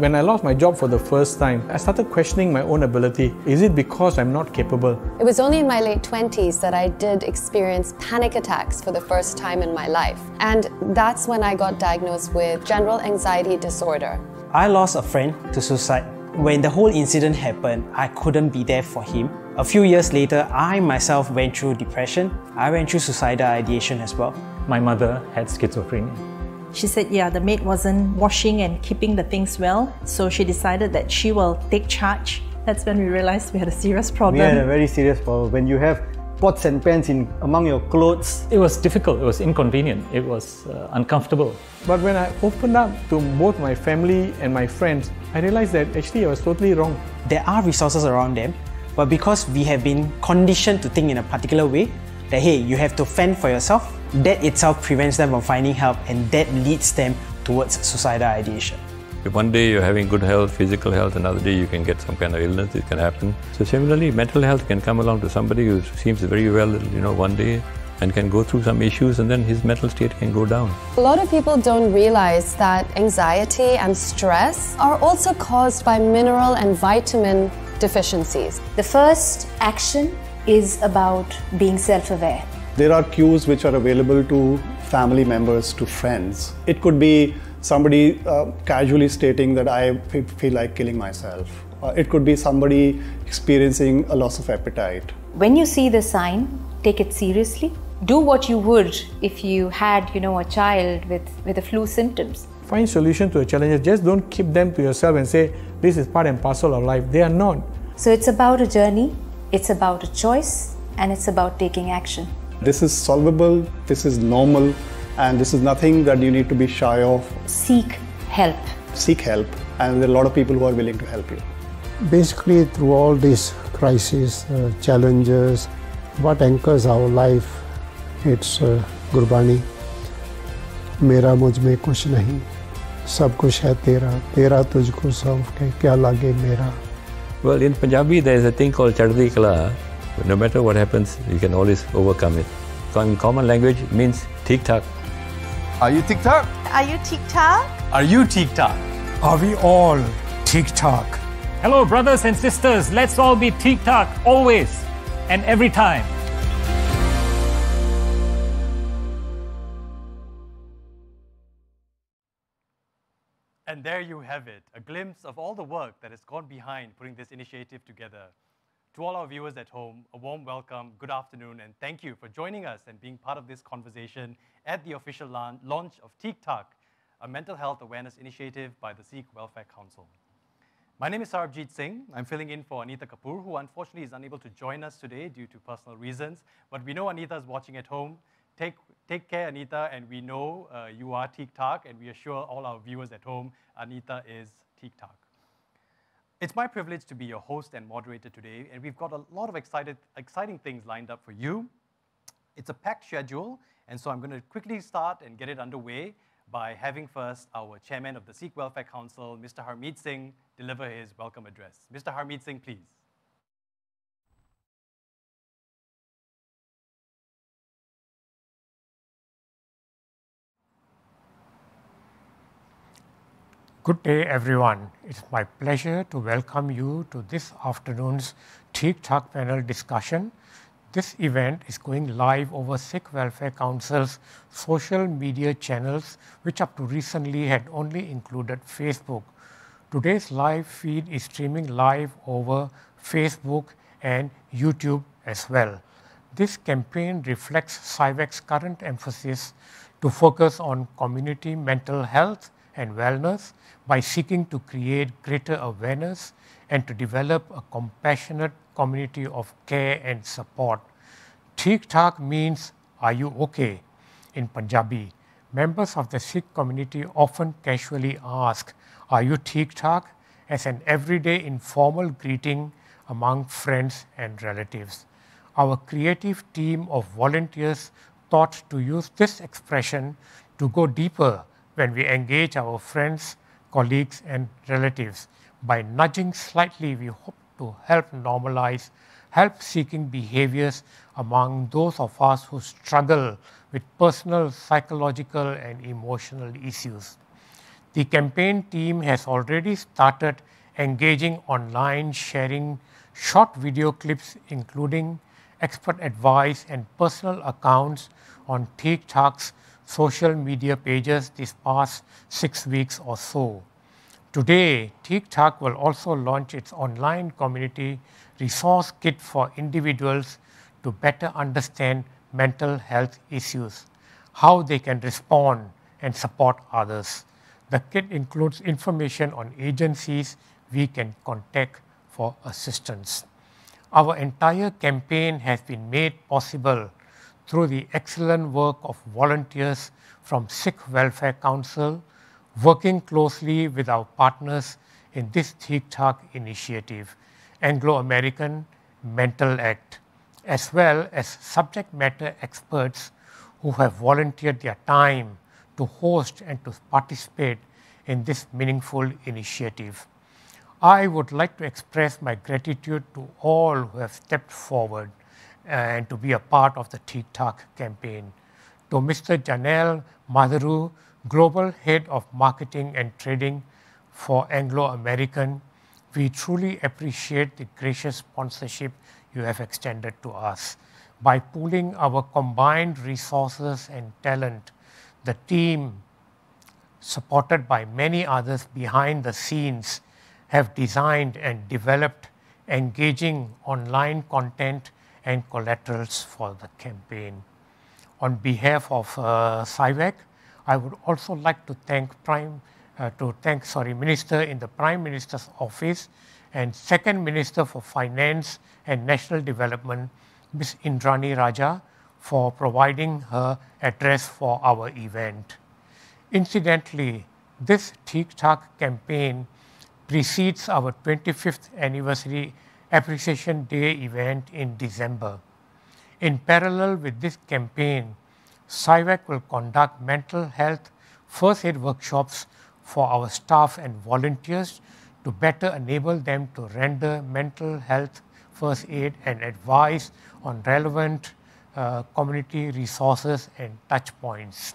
When I lost my job for the first time, I started questioning my own ability. Is it because I'm not capable? It was only in my late 20s that I did experience panic attacks for the first time in my life. And that's when I got diagnosed with general anxiety disorder. I lost a friend to suicide. When the whole incident happened, I couldn't be there for him. A few years later, I myself went through depression. I went through suicidal ideation as well. My mother had schizophrenia. She said, yeah, the maid wasn't washing and keeping the things well, so she decided that she will take charge. That's when we realized we had a serious problem. We had a very serious problem. When you have pots and pans among your clothes. It was difficult, it was inconvenient, it was uncomfortable. But when I opened up to both my family and my friends, I realized that actually I was totally wrong. There are resources around them, but because we have been conditioned to think in a particular way, that hey, you have to fend for yourself, that itself prevents them from finding help, and that leads them towards suicidal ideation. If one day you're having good health, physical health, another day you can get some kind of illness, it can happen. So similarly, mental health can come along to somebody who seems very well, you know, one day and can go through some issues, and then his mental state can go down. A lot of people don't realize that anxiety and stress are also caused by mineral and vitamin deficiencies. The first action is about being self-aware. There are cues which are available to family members, to friends. It could be somebody casually stating that I feel like killing myself. It could be somebody experiencing a loss of appetite. When you see the sign, take it seriously. Do what you would if you had, you know, a child with the flu symptoms. Find solution to the challenges. Just don't keep them to yourself and say, this is part and parcel of life. They are not. So it's about a journey, it's about a choice, and it's about taking action. This is solvable, this is normal, and this is nothing that you need to be shy of. Seek help. Seek help, and there are a lot of people who are willing to help you. Basically, through all these crises, challenges, what anchors our life, it's Gurbani. Mera mujh mein kuch nahi, sab kuch hai tera, tera tujhko sab ke kya lage mera. Well, in Punjabi, there is a thing called Chardi Kala. No matter what happens, you can always overcome it. So in common language, it means Theek Thak. Are you Theek Thak? Are you Theek Thak? Are you Theek Thak? Are we all Theek Thak? Hello, brothers and sisters. Let's all be Theek Thak always and every time. And there you have it, a glimpse of all the work that has gone behind putting this initiative together. To all our viewers at home, a warm welcome, good afternoon, and thank you for joining us and being part of this conversation at the official launch of Theek Thak, a mental health awareness initiative by the Sikh Welfare Council. My name is Sarabjit Singh. I'm filling in for Anita Kapoor, who unfortunately is unable to join us today due to personal reasons, but we know Anita is watching at home. Take care, Anita, and we know you are Theek Thak, and we assure all our viewers at home, Anita is Theek Thak. It's my privilege to be your host and moderator today, and we've got a lot of exciting things lined up for you. It's a packed schedule, and so I'm going to quickly start and get it underway by having first our chairman of the Sikh Welfare Council, Mr. Harmeet Singh, deliver his welcome address. Mr. Harmeet Singh, please. Good day, everyone. It's my pleasure to welcome you to this afternoon's Theek Thak panel discussion. This event is going live over Sikh Welfare Council's social media channels, which up to recently had only included Facebook. Today's live feed is streaming live over Facebook and YouTube as well. This campaign reflects CYVAC's current emphasis to focus on community mental health and wellness by seeking to create greater awareness and to develop a compassionate community of care and support. Theek Thak means, are you okay? In Punjabi, members of the Sikh community often casually ask, are you Theek Thak? As an everyday informal greeting among friends and relatives. Our creative team of volunteers thought to use this expression to go deeper when we engage our friends, colleagues, and relatives. By nudging slightly, we hope to help normalize help-seeking behaviors among those of us who struggle with personal, psychological, and emotional issues. The campaign team has already started engaging online, sharing short video clips including expert advice and personal accounts on Theek Thak's social media pages this past 6 weeks or so. Today, Theek Thak will also launch its online community resource kit for individuals to better understand mental health issues, how they can respond and support others. The kit includes information on agencies we can contact for assistance. Our entire campaign has been made possible through the excellent work of volunteers from Sikh Welfare Council, working closely with our partners in this Theek Thak initiative, Anglo-American, Mental Act, as well as subject matter experts who have volunteered their time to host and to participate in this meaningful initiative. I would like to express my gratitude to all who have stepped forward and to be a part of the Theek Thak campaign. To Mr. Janelle Madhuru, Global Head of Marketing and Trading for Anglo-American, we truly appreciate the gracious sponsorship you have extended to us. By pooling our combined resources and talent, the team, supported by many others behind the scenes, have designed and developed engaging online content and collaterals for the campaign. On behalf of CyWork, I would also like to thank Minister in the Prime Minister's Office and Second Minister for Finance and National Development, Ms. Indranee Rajah, for providing her address for our event. Incidentally, this Theek Thak campaign precedes our 25th anniversary Appreciation Day event in December. In parallel with this campaign, CYVAC will conduct mental health first aid workshops for our staff and volunteers to better enable them to render mental health first aid and advice on relevant community resources and touch points.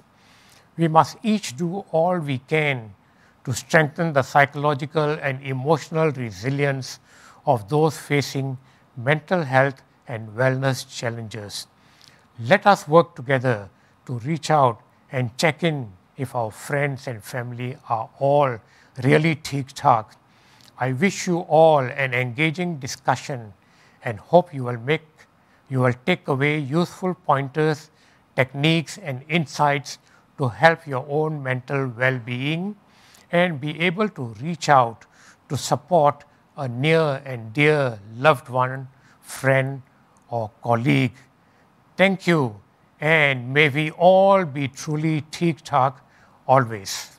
We must each do all we can to strengthen the psychological and emotional resilience of those facing mental health and wellness challenges. Let us work together to reach out and check in if our friends and family are all really Theek Thak. I wish you all an engaging discussion and hope you will take away useful pointers, techniques and insights to help your own mental well-being and be able to reach out to support a near and dear loved one, friend or colleague. Thank you, and may we all be truly Theek Thak always.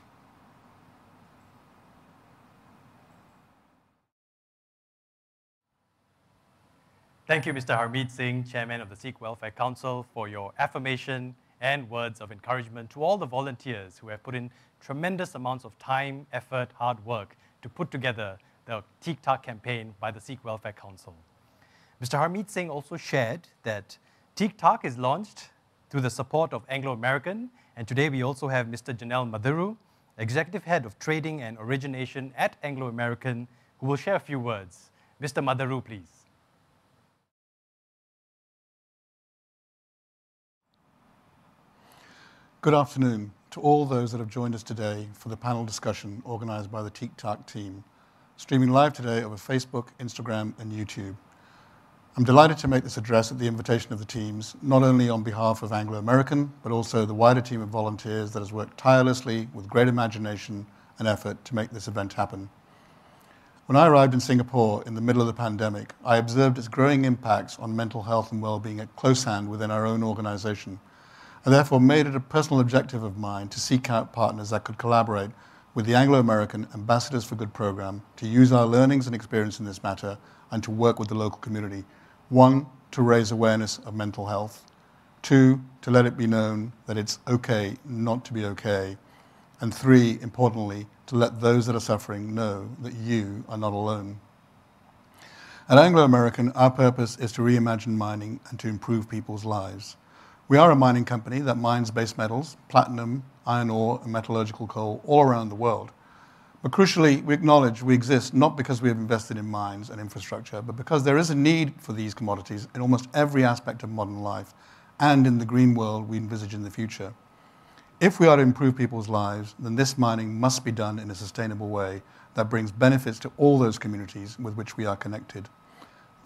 Thank you, Mr. Harmeet Singh, Chairman of the Sikh Welfare Council, for your affirmation and words of encouragement to all the volunteers who have put in tremendous amounts of time, effort, hard work to put together the Theek Thak campaign by the Sikh Welfare Council. Mr. Harmeet Singh also shared that Theek Thak is launched through the support of Anglo-American, and today we also have Mr. Janelle Madhuru, Executive Head of Trading and Origination at Anglo-American, who will share a few words. Mr. Madhuru, please. Good afternoon to all those that have joined us today for the panel discussion organized by the Theek Thak team, streaming live today over Facebook, Instagram, and YouTube. I'm delighted to make this address at the invitation of the teams, not only on behalf of Anglo-American, but also the wider team of volunteers that has worked tirelessly with great imagination and effort to make this event happen. When I arrived in Singapore in the middle of the pandemic, I observed its growing impacts on mental health and well-being at close hand within our own organization, and therefore made it a personal objective of mine to seek out partners that could collaborate with the Anglo-American Ambassadors for Good program to use our learnings and experience in this matter and to work with the local community. One, to raise awareness of mental health. Two, to let it be known that it's okay not to be okay. And three, importantly, to let those that are suffering know that you are not alone. At Anglo-American, our purpose is to reimagine mining and to improve people's lives. We are a mining company that mines base metals, platinum, iron ore, and metallurgical coal all around the world. But crucially, we acknowledge we exist not because we have invested in mines and infrastructure, but because there is a need for these commodities in almost every aspect of modern life and in the green world we envisage in the future. If we are to improve people's lives, then this mining must be done in a sustainable way that brings benefits to all those communities with which we are connected.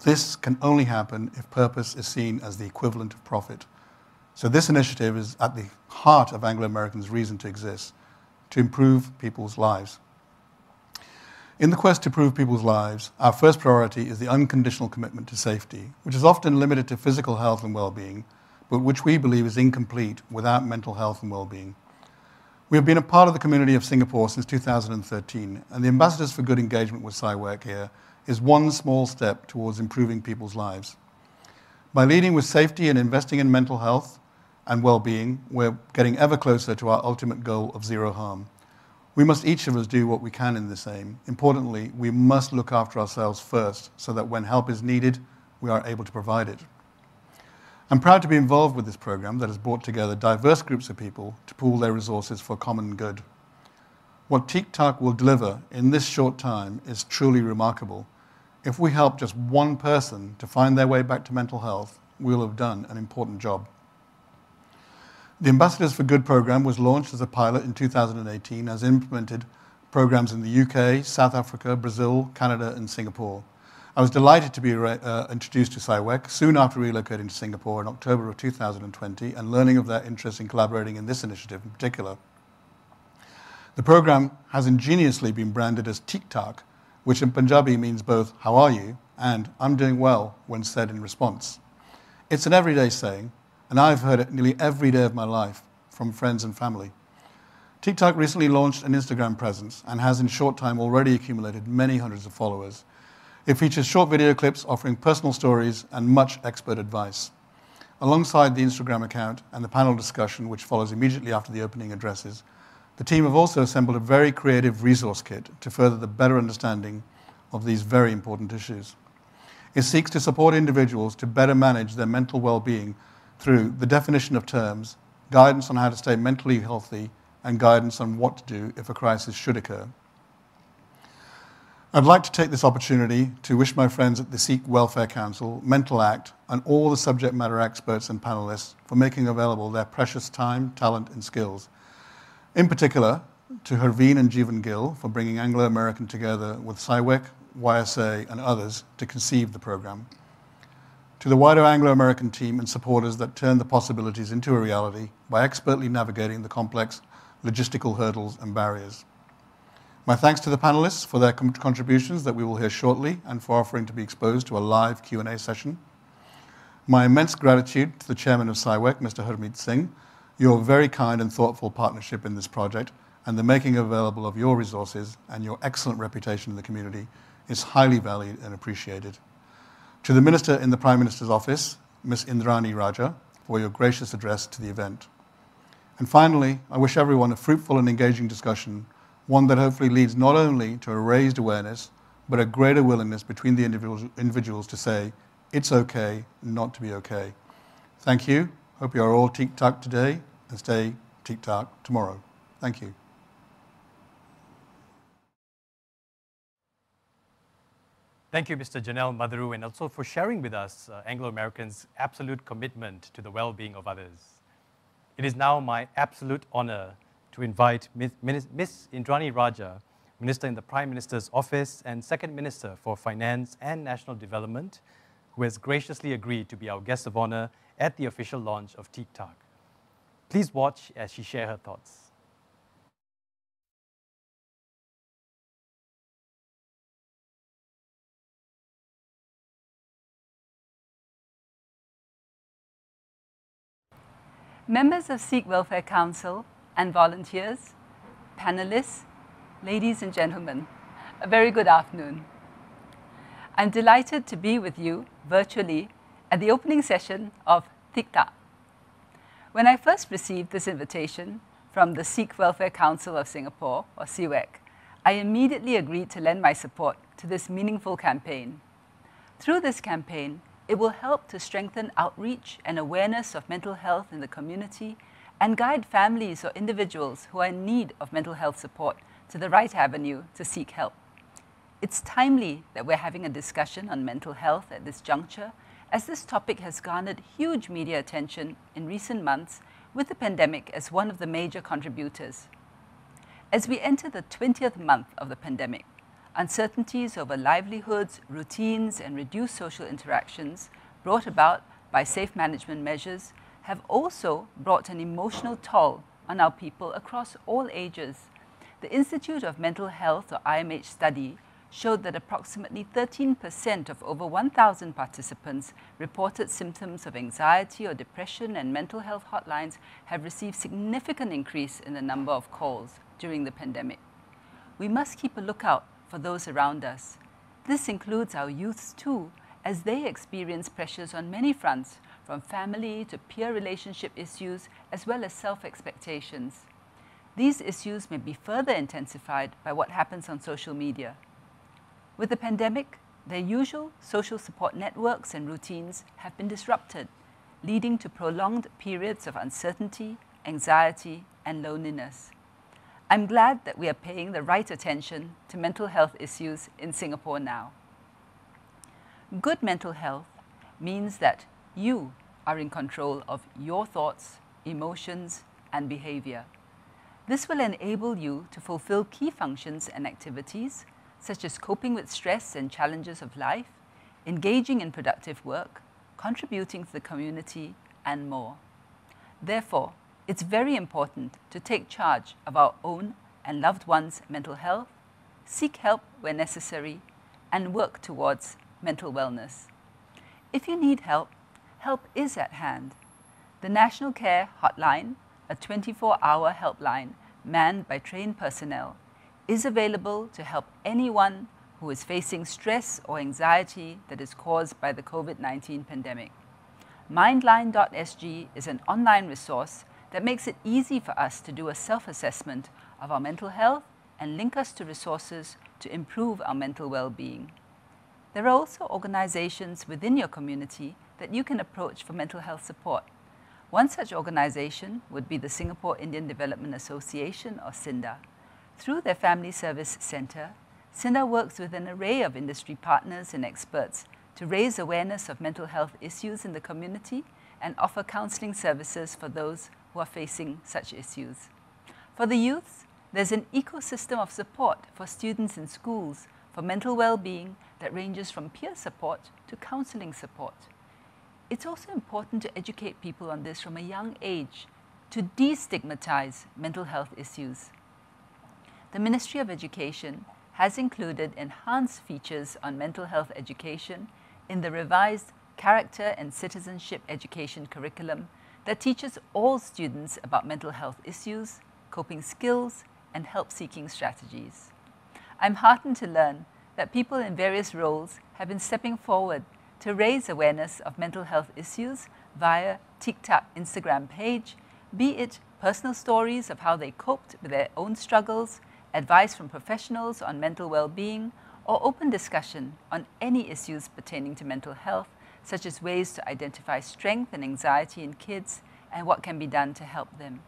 This can only happen if purpose is seen as the equivalent of profit. So this initiative is at the heart of Anglo-American's reason to exist, to improve people's lives. In the quest to improve people's lives, our first priority is the unconditional commitment to safety, which is often limited to physical health and well-being, but which we believe is incomplete without mental health and well-being. We have been a part of the community of Singapore since 2013, and the Ambassadors for Good engagement with CyWork here is one small step towards improving people's lives. By leading with safety and investing in mental health and well-being, we're getting ever closer to our ultimate goal of zero harm. We must each of us do what we can in this aim. Importantly, we must look after ourselves first so that when help is needed, we are able to provide it. I'm proud to be involved with this program that has brought together diverse groups of people to pool their resources for common good. What Theek Thak will deliver in this short time is truly remarkable. If we help just one person to find their way back to mental health, we'll have done an important job. The Ambassadors for Good program was launched as a pilot in 2018 and has implemented programs in the UK, South Africa, Brazil, Canada, and Singapore. I was delighted to be introduced to CyWork soon after relocating to Singapore in October of 2020 and learning of their interest in collaborating in this initiative in particular. The program has ingeniously been branded as Theek Thak, which in Punjabi means both "How are you?" and "I'm doing well" when said in response. It's an everyday saying, and I've heard it nearly every day of my life from friends and family. Theek Thak recently launched an Instagram presence and has in short time already accumulated many hundreds of followers. It features short video clips offering personal stories and much expert advice. Alongside the Instagram account and the panel discussion, which follows immediately after the opening addresses, the team have also assembled a very creative resource kit to further the better understanding of these very important issues. It seeks to support individuals to better manage their mental well-being through the definition of terms, guidance on how to stay mentally healthy, and guidance on what to do if a crisis should occur. I'd like to take this opportunity to wish my friends at the Sikh Welfare Council, Mental Act, and all the subject matter experts and panelists for making available their precious time, talent, and skills. In particular, to Harveen and Jeevan Gill for bringing Anglo-American together with CyWork, YSA, and others to conceive the program. To the wider Anglo-American team and supporters that turned the possibilities into a reality by expertly navigating the complex logistical hurdles and barriers. My thanks to the panelists for their contributions that we will hear shortly and for offering to be exposed to a live Q&A session. My immense gratitude to the chairman of CyWork, Mr. Harmeet Singh, your very kind and thoughtful partnership in this project and the making available of your resources and your excellent reputation in the community is highly valued and appreciated. To the Minister in the Prime Minister's Office, Ms. Indranee Rajah, for your gracious address to the event. And finally, I wish everyone a fruitful and engaging discussion, one that hopefully leads not only to a raised awareness, but a greater willingness between the individuals to say, it's okay not to be okay. Thank you. Hope you are all Theek Thak today and stay Theek Thak tomorrow. Thank you. Thank you, Mr. Janelle Madhuru, and also for sharing with us Anglo-American's absolute commitment to the well-being of others. It is now my absolute honor to invite Ms. Indranee Rajah, Minister in the Prime Minister's Office and Second Minister for Finance and National Development, who has graciously agreed to be our guest of honor at the official launch of Theek Thak. Please watch as she shares her thoughts. Members of Sikh Welfare Council and volunteers, panelists, ladies and gentlemen, a very good afternoon. I'm delighted to be with you virtually at the opening session of Theek Thak. When I first received this invitation from the Sikh Welfare Council of Singapore, or CYWAC, I immediately agreed to lend my support to this meaningful campaign. Through this campaign, It will help to strengthen outreach and awareness of mental health in the community and guide families or individuals who are in need of mental health support to the right avenue to seek help. It's timely that we're having a discussion on mental health at this juncture, as this topic has garnered huge media attention in recent months, with the pandemic as one of the major contributors. As we enter the 20th month of the pandemic, uncertainties over livelihoods, routines, and reduced social interactions brought about by safe management measures have also brought an emotional toll on our people across all ages. The Institute of Mental Health, or IMH, study showed that approximately 13% of over 1,000 participants reported symptoms of anxiety or depression, and mental health hotlines have received significant increase in the number of calls during the pandemic. We must keep a lookout for those around us. This includes our youths too, as they experience pressures on many fronts, from family to peer relationship issues, as well as self-expectations. These issues may be further intensified by what happens on social media. With the pandemic, their usual social support networks and routines have been disrupted, leading to prolonged periods of uncertainty, anxiety, and loneliness. I'm glad that we are paying the right attention to mental health issues in Singapore now. Good mental health means that you are in control of your thoughts, emotions, and behavior. This will enable you to fulfill key functions and activities, such as coping with stress and challenges of life, engaging in productive work, contributing to the community, and more. Therefore, it's very important to take charge of our own and loved ones' mental health, seek help where necessary, and work towards mental wellness. If you need help, help is at hand. The National Care Hotline, a 24-hour helpline manned by trained personnel, is available to help anyone who is facing stress or anxiety that is caused by the COVID-19 pandemic. Mindline.sg is an online resource that makes it easy for us to do a self-assessment of our mental health and link us to resources to improve our mental well-being. There are also organizations within your community that you can approach for mental health support. One such organization would be the Singapore Indian Development Association, or SINDA. Through their Family Service Centre, SINDA works with an array of industry partners and experts to raise awareness of mental health issues in the community and offer counselling services for those who are facing such issues. For the youths, there's an ecosystem of support for students in schools for mental well-being that ranges from peer support to counselling support. It's also important to educate people on this from a young age to destigmatise mental health issues. The Ministry of Education has included enhanced features on mental health education in the revised Character and Citizenship Education Curriculum that teaches all students about mental health issues, coping skills, and help-seeking strategies. I'm heartened to learn that people in various roles have been stepping forward to raise awareness of mental health issues via Theek Thak Instagram page, be it personal stories of how they coped with their own struggles, advice from professionals on mental well-being, or open discussion on any issues pertaining to mental health, such as ways to identify strength and anxiety in kids and what can be done to help them.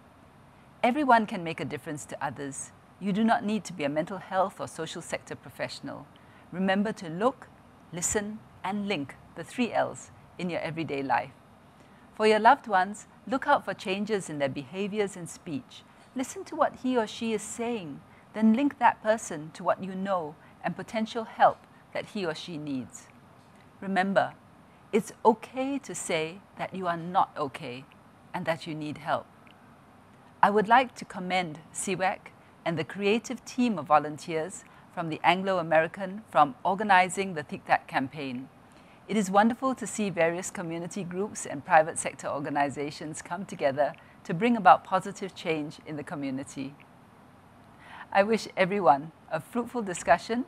Everyone can make a difference to others. You do not need to be a mental health or social sector professional. Remember to look, listen, and link, the 3 Ls, in your everyday life. For your loved ones, look out for changes in their behaviors and speech. Listen to what he or she is saying. Then link that person to what you know and potential help that he or she needs. Remember, it's okay to say that you are not okay and that you need help. I would like to commend CYWAC and the creative team of volunteers from the Anglo-American from organizing the Theek Thak campaign. It is wonderful to see various community groups and private sector organizations come together to bring about positive change in the community. I wish everyone a fruitful discussion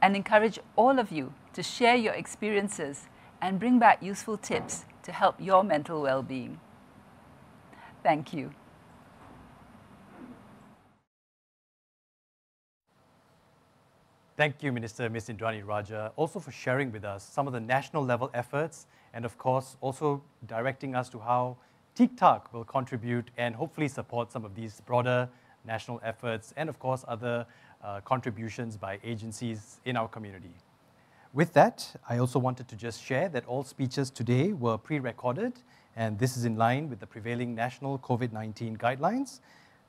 and encourage all of you to share your experiences and bring back useful tips to help your mental well-being. Thank you. Thank you, Minister Ms. Indranee Rajah, also for sharing with us some of the national level efforts and of course also directing us to how Theek Thak will contribute and hopefully support some of these broader national efforts and of course other contributions by agencies in our community. With that, I also wanted to just share that all speeches today were pre-recorded, and this is in line with the prevailing national COVID-19 guidelines.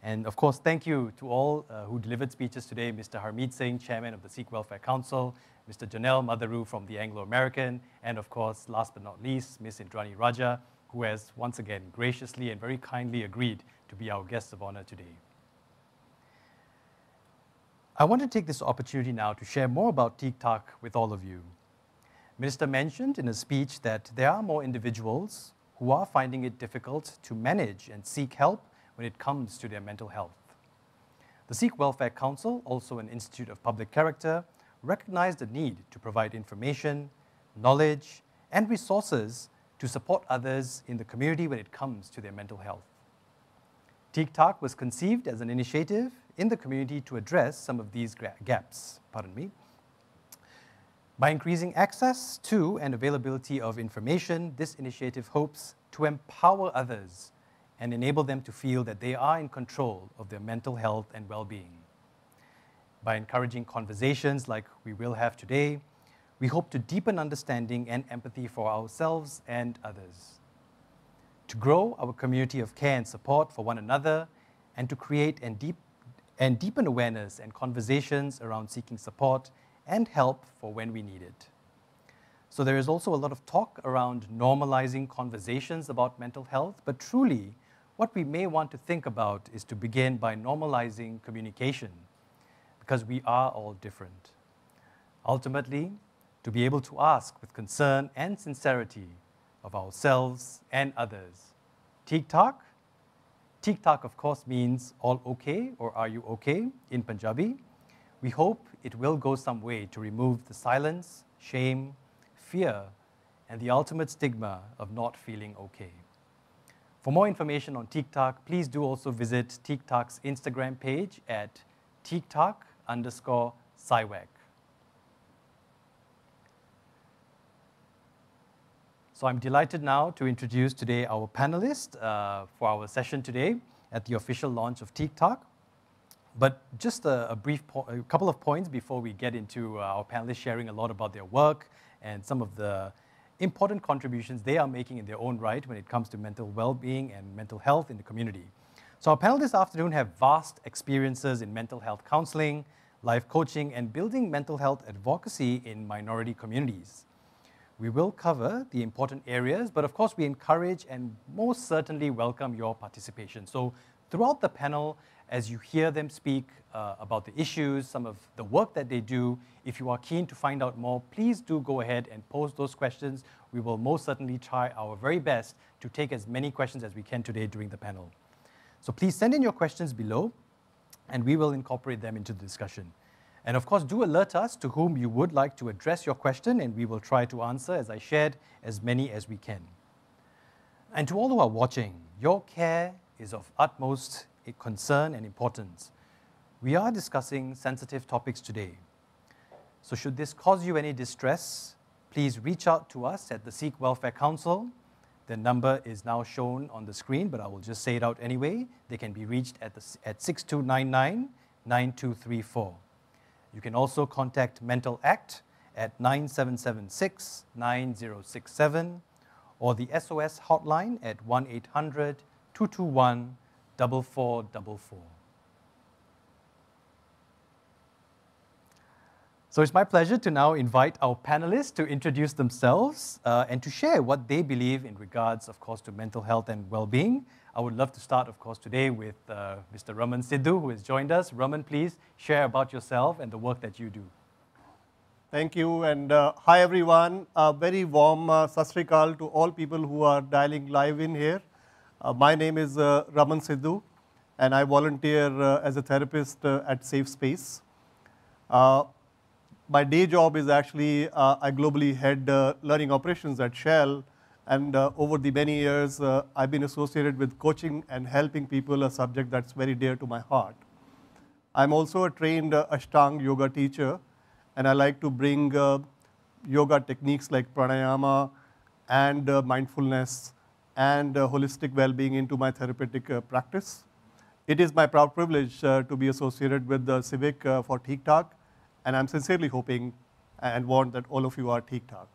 And of course, thank you to all who delivered speeches today, Mr. Harmeet Singh, Chairman of the Sikh Welfare Council, Mr. Janelle Madhuru from the Anglo-American, and of course, last but not least, Ms. Indranee Rajah, who has once again graciously and very kindly agreed to be our guest of honor today. I want to take this opportunity now to share more about Theek Thak with all of you. Minister mentioned in his speech that there are more individuals who are finding it difficult to manage and seek help when it comes to their mental health. The Sikh Welfare Council, also an institute of public character, recognized the need to provide information, knowledge, and resources to support others in the community when it comes to their mental health. Theek Thak was conceived as an initiative in the community to address some of these gaps, By increasing access to and availability of information, this initiative hopes to empower others and enable them to feel that they are in control of their mental health and well-being. By encouraging conversations like we will have today, we hope to deepen understanding and empathy for ourselves and others, to grow our community of care and support for one another, and to create and deepen awareness and conversations around seeking support and help for when we need it. So there is also a lot of talk around normalizing conversations about mental health, but truly, what we may want to think about is to begin by normalizing communication, because we are all different. Ultimately, to be able to ask with concern and sincerity of ourselves and others. Theek Thak? Theek Thak, of course, means all okay or are you okay in Punjabi. We hope it will go some way to remove the silence, shame, fear, and the ultimate stigma of not feeling okay. For more information on Theek Thak, please do also visit Theek Thak's Instagram page at @theekthak_CyWork. So I'm delighted now to introduce today our panelist for our session today at the official launch of Theek Thak. But just a couple of points before we get into our panelists sharing a lot about their work and some of the important contributions they are making in their own right when it comes to mental well-being and mental health in the community. So our panel this afternoon have vast experiences in mental health counseling, life coaching, and building mental health advocacy in minority communities. We will cover the important areas, but of course we encourage and most certainly welcome your participation. So throughout the panel, as you hear them speak about the issues, some of the work that they do, if you are keen to find out more, please do go ahead and pose those questions. We will most certainly try our very best to take as many questions as we can today during the panel. So please send in your questions below, and we will incorporate them into the discussion. And of course, do alert us to whom you would like to address your question, and we will try to answer, as I shared, as many as we can. And to all who are watching, your care is of utmost concern and importance. We are discussing sensitive topics today. So should this cause you any distress, please reach out to us at the Sikh Welfare Council. The number is now shown on the screen, but I will just say it out anyway. They can be reached at 6299-9234. You can also contact Mental Act at 9776-9067 or the SOS hotline at 1-800-221-4444. So it's my pleasure to now invite our panelists to introduce themselves and to share what they believe in regards, of course, to mental health and well-being. I would love to start, of course, today with Mr. Raman Sidhu, who has joined us. Raman, please share about yourself and the work that you do. Thank you, and hi, everyone. A very warm Sat Sri Akal to all people who are dialing live in here. My name is Raman Sidhu, and I volunteer as a therapist at Safe Space. My day job is actually, I globally head learning operations at Shell, and over the many years, I've been associated with coaching and helping people, a subject that's very dear to my heart. I'm also a trained Ashtanga yoga teacher, and I like to bring yoga techniques like pranayama and mindfulness and holistic well-being into my therapeutic practice. It is my proud privilege to be associated with the CyWork for Theek Thak, and I'm sincerely hoping and want that all of you are Theek Thak.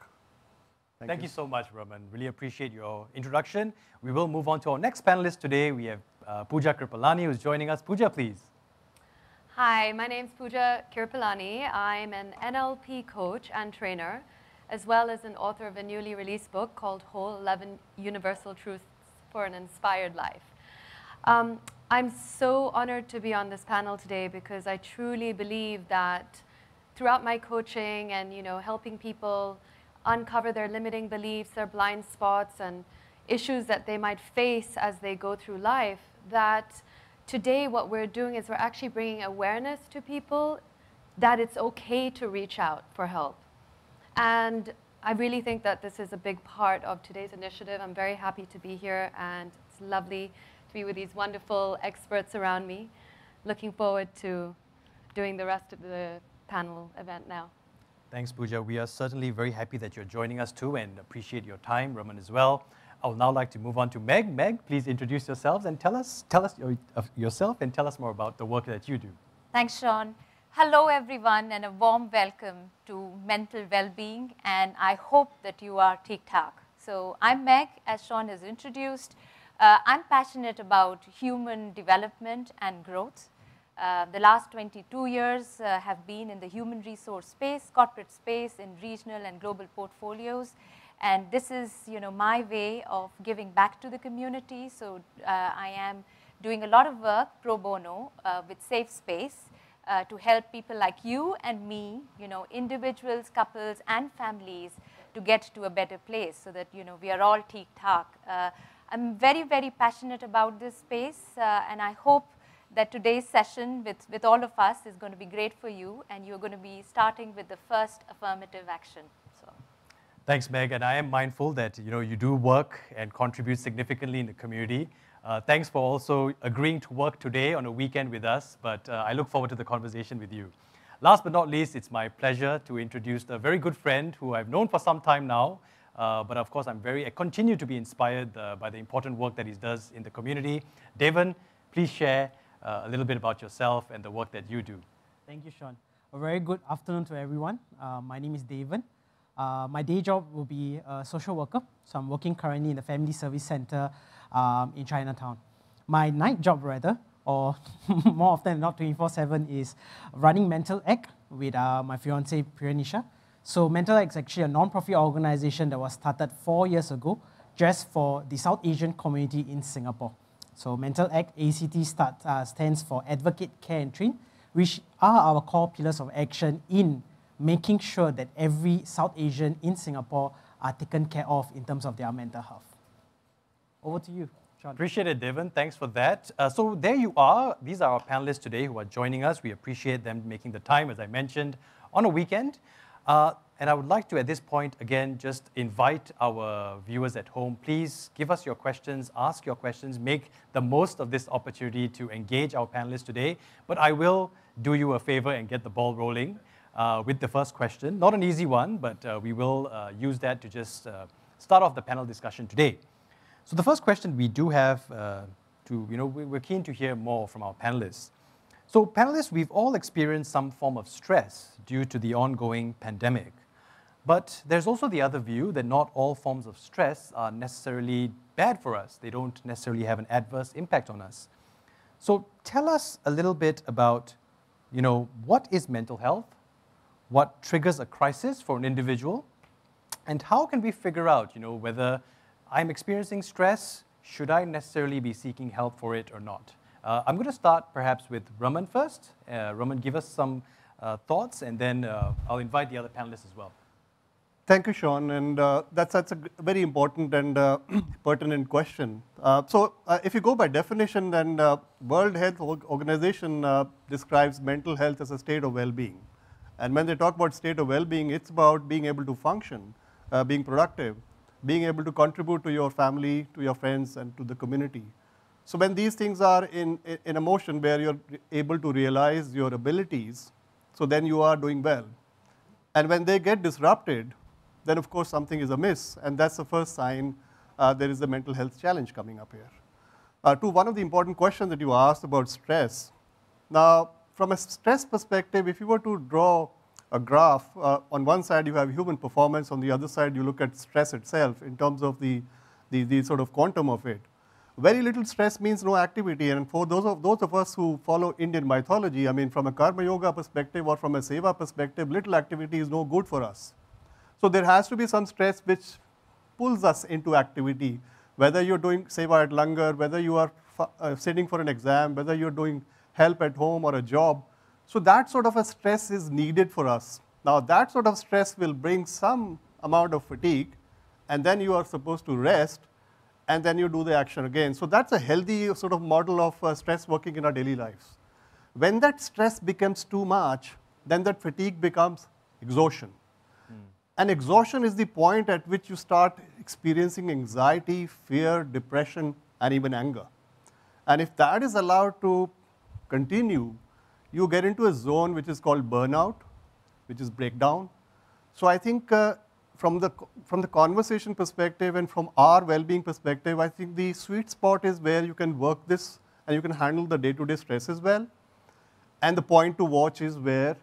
Thank you so much, Raman. Really appreciate your introduction. We will move on to our next panelist today. We have Pooja Kirpalani, who's joining us. Pooja, please. Hi, my name's Pooja Kirpalani. I'm an NLP coach and trainer, as well as an author of a newly released book called Whole 11 Universal Truths for an Inspired Life. I'm so honored to be on this panel today because I truly believe that throughout my coaching and helping people uncover their limiting beliefs, their blind spots, and issues that they might face as they go through life, that today what we're doing is we're actually bringing awareness to people that it's okay to reach out for help. And I really think that this is a big part of today's initiative. I'm very happy to be here, and it's lovely to be with these wonderful experts around me. Looking forward to doing the rest of the panel event now. Thanks, Pooja. We are certainly very happy that you're joining us too, and appreciate your time, Raman, as well. I would now like to move on to Meg. Meg, please introduce yourselves and tell us more about the work that you do. Thanks, Sean. Hello, everyone, and a warm welcome to Mental Wellbeing, and I hope that you are Theek Thak. So I'm Meg, as Sean has introduced. I'm passionate about human development and growth. The last 22 years have been in the human resource space, corporate space, in regional and global portfolios. And this is, my way of giving back to the community. So I am doing a lot of work pro bono with Safe Space to help people like you and me, individuals, couples, and families to get to a better place so that, we are all Theek Thak. I'm very, very passionate about this space, and I hope that today's session with all of us is going to be great for you, and you're going to be starting with the first affirmative action. Thanks, Meg, and I am mindful that you do work and contribute significantly in the community. Thanks for also agreeing to work today on a weekend with us, but I look forward to the conversation with you. Last but not least, it's my pleasure to introduce a very good friend who I've known for some time now, but of course I continue to be inspired by the important work that he does in the community. Devon, please share a little bit about yourself and the work that you do. Thank you, Sean. A very good afternoon to everyone. My name is Devon. My day job will be a social worker, so I'm working currently in the Family Service Center in Chinatown. My night job, rather, or more often than not 24/7, is running Mental Act with my fiancée, Priyanisha. So Mental Act is actually a non-profit organization that was started 4 years ago just for the South Asian community in Singapore. So Mental Act, ACT, stands for Advocate, Care and Train, which are our core pillars of action in making sure that every South Asian in Singapore are taken care of in terms of their mental health. Over to you, John. Appreciate it, Devon. Thanks for that. So there you are. These are our panelists today who are joining us. We appreciate them making the time, as I mentioned, on a weekend. And I would like to, at this point, again, just invite our viewers at home, please give us your questions, ask your questions, make the most of this opportunity to engage our panelists today. But I will do you a favor and get the ball rolling. With the first question. Not an easy one, but we will use that to just start off the panel discussion today. So the first question we do have we're keen to hear more from our panelists. So panelists, we've all experienced some form of stress due to the ongoing pandemic. But there's also the other view that not all forms of stress are necessarily bad for us. They don't necessarily have an adverse impact on us. So tell us a little bit about, what is mental health? What triggers a crisis for an individual, and how can we figure out, whether I'm experiencing stress, should I necessarily be seeking help for it or not? I'm going to start perhaps with Raman first. Raman, give us some thoughts, and then I'll invite the other panelists as well. Thank you, Sean, and that's a very important and pertinent question. So if you go by definition, then World Health Organization describes mental health as a state of well-being. And when they talk about state of well-being, it's about being able to function, being productive, being able to contribute to your family, to your friends, and to the community. So when these things are in a motion where you're able to realize your abilities, so then you are doing well. And when they get disrupted, then of course something is amiss, and that's the first sign there is a mental health challenge coming up here. To one of the important questions that you asked about stress. Now, from a stress perspective, if you were to draw a graph, on one side you have human performance, on the other side you look at stress itself in terms of the sort of quantum of it. Very little stress means no activity, and for those of us who follow Indian mythology, I mean, from a karma yoga perspective or from a seva perspective, little activity is no good for us. So there has to be some stress which pulls us into activity, whether you're doing seva at langar, whether you are sitting for an exam, whether you're doing help at home or a job. So that sort of a stress is needed for us. Now that sort of stress will bring some amount of fatigue, and then you are supposed to rest, and then you do the action again. So that's a healthy sort of model of stress working in our daily lives. When that stress becomes too much, then that fatigue becomes exhaustion. Mm. And exhaustion is the point at which you start experiencing anxiety, fear, depression, and even anger. And if that is allowed to continue, you get into a zone which is called burnout, which is breakdown. So I think from the conversation perspective and from our well-being perspective, I think the sweet spot is where you can work this and you can handle the day-to-day stress as well. And the point to watch is where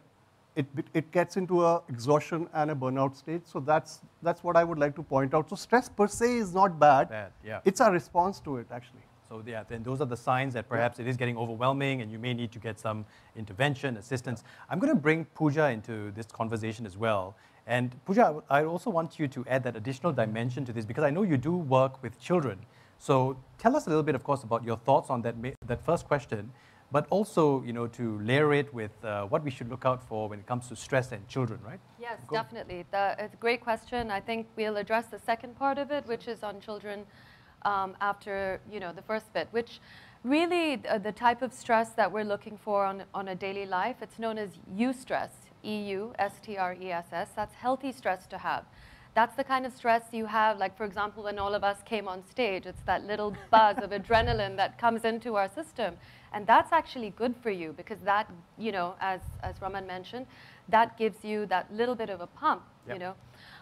it gets into a exhaustion and a burnout stage. So that's what I would like to point out. So stress per se is not bad. Yeah. It's our response to it, actually. So yeah, then those are the signs that perhaps it is getting overwhelming and you may need to get some intervention, assistance. Yeah. I'm going to bring Pooja into this conversation as well. And Pooja, I also want you to add that additional dimension to this, because I know you do work with children. So tell us a little bit, of course, about your thoughts on that first question, but also, you know, to layer it with what we should look out for when it comes to stress and children, right? Yes, definitely. It's a great question. I think we'll address the second part of it, which is on children after, you know, the first bit, which really the type of stress that we're looking for on a daily life, it's known as eustress. E-U-S-T-R-E-S-S, that's healthy stress to have. That's the kind of stress you have, like, for example, when all of us came on stage, it's that little buzz of adrenaline that comes into our system. And that's actually good for you because that, you know, as Raman mentioned, that gives you that little bit of a pump, yep. You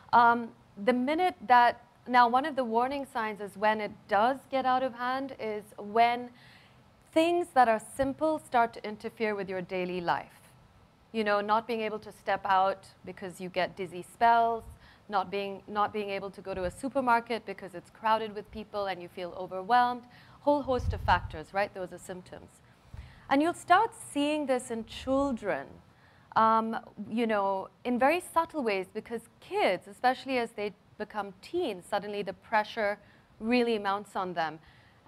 know. The minute that, now one of the warning signs is when it does get out of hand is when things that are simple start to interfere with your daily life. You know, not being able to step out because you get dizzy spells, not being able to go to a supermarket because it's crowded with people and you feel overwhelmed, whole host of factors, right? Those are symptoms. And you'll start seeing this in children, you know, in very subtle ways, because kids, especially as they become teens, suddenly the pressure really mounts on them.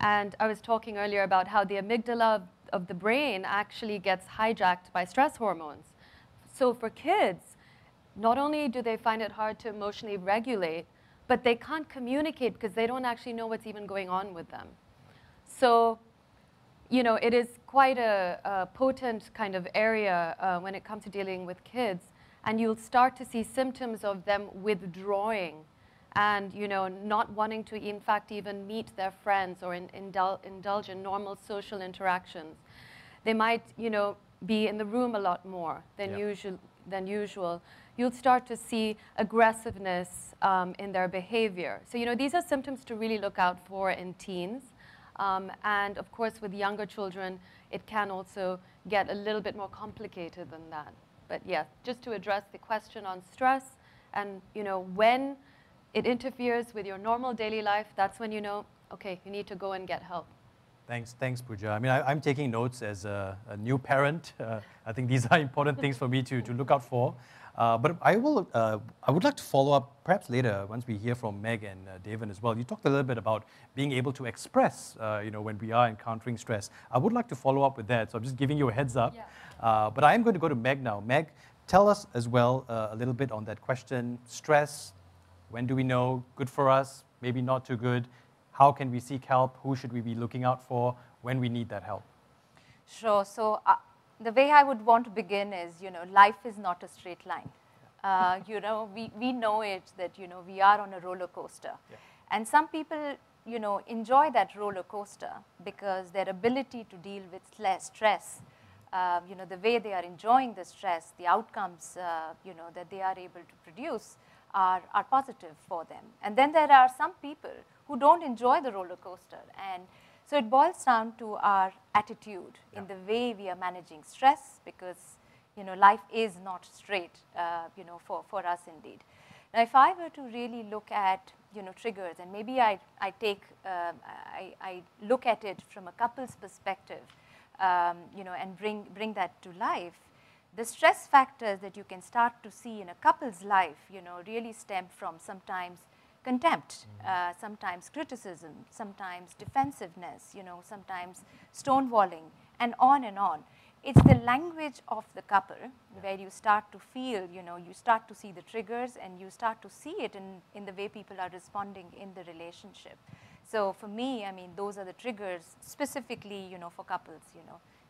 And I was talking earlier about how the amygdala of the brain actually gets hijacked by stress hormones. So for kids, not only do they find it hard to emotionally regulate, but they can't communicate because they don't actually know what's even going on with them. So, you know, it is quite a potent kind of area when it comes to dealing with kids. And you'll start to see symptoms of them withdrawing and, you know, not wanting to, in fact, even meet their friends or indulge in normal social interactions. They might, you know, be in the room a lot more than, yeah, usual. You'll start to see aggressiveness in their behavior. So, you know, these are symptoms to really look out for in teens. And of course, with younger children, it can also get a little bit more complicated than that. But yes, just to address the question on stress and, you know, when it interferes with your normal daily life, that's when you know, okay, you need to go and get help. Thanks, Pooja. I mean, I'm taking notes as a new parent. I think these are important things for me to look out for. But I would like to follow up perhaps later once we hear from Meg and Devon as well. You talked a little bit about being able to express, you know, when we are encountering stress. I would like to follow up with that, so I'm just giving you a heads up. Yeah. But I am going to go to Meg now. Meg, tell us as well a little bit on that question, stress. When do we know? Good for us, maybe not too good. How can we seek help? Who should we be looking out for when we need that help? Sure. So the way I would want to begin is, you know, life is not a straight line. You know, we know it that, you know, we are on a roller coaster. Yeah. And some people, you know, enjoy that roller coaster because their ability to deal with less stress, you know, the way they are enjoying the stress, the outcomes, you know, that they are able to produce are positive for them. And then there are some people who don't enjoy the roller coaster. And so it boils down to our attitude in the way we are managing stress, because life is not straight, for us indeed. Now, if I were to really look at triggers, and maybe I look at it from a couple's perspective, and bring that to life. The stress factors that you can start to see in a couple's life, really stem from sometimes contempt, sometimes criticism, sometimes defensiveness, sometimes stonewalling, and on and on. It's the language of the couple where you start to feel, you start to see the triggers, and you start to see it in the way people are responding in the relationship. So for me, I mean, those are the triggers specifically, for couples,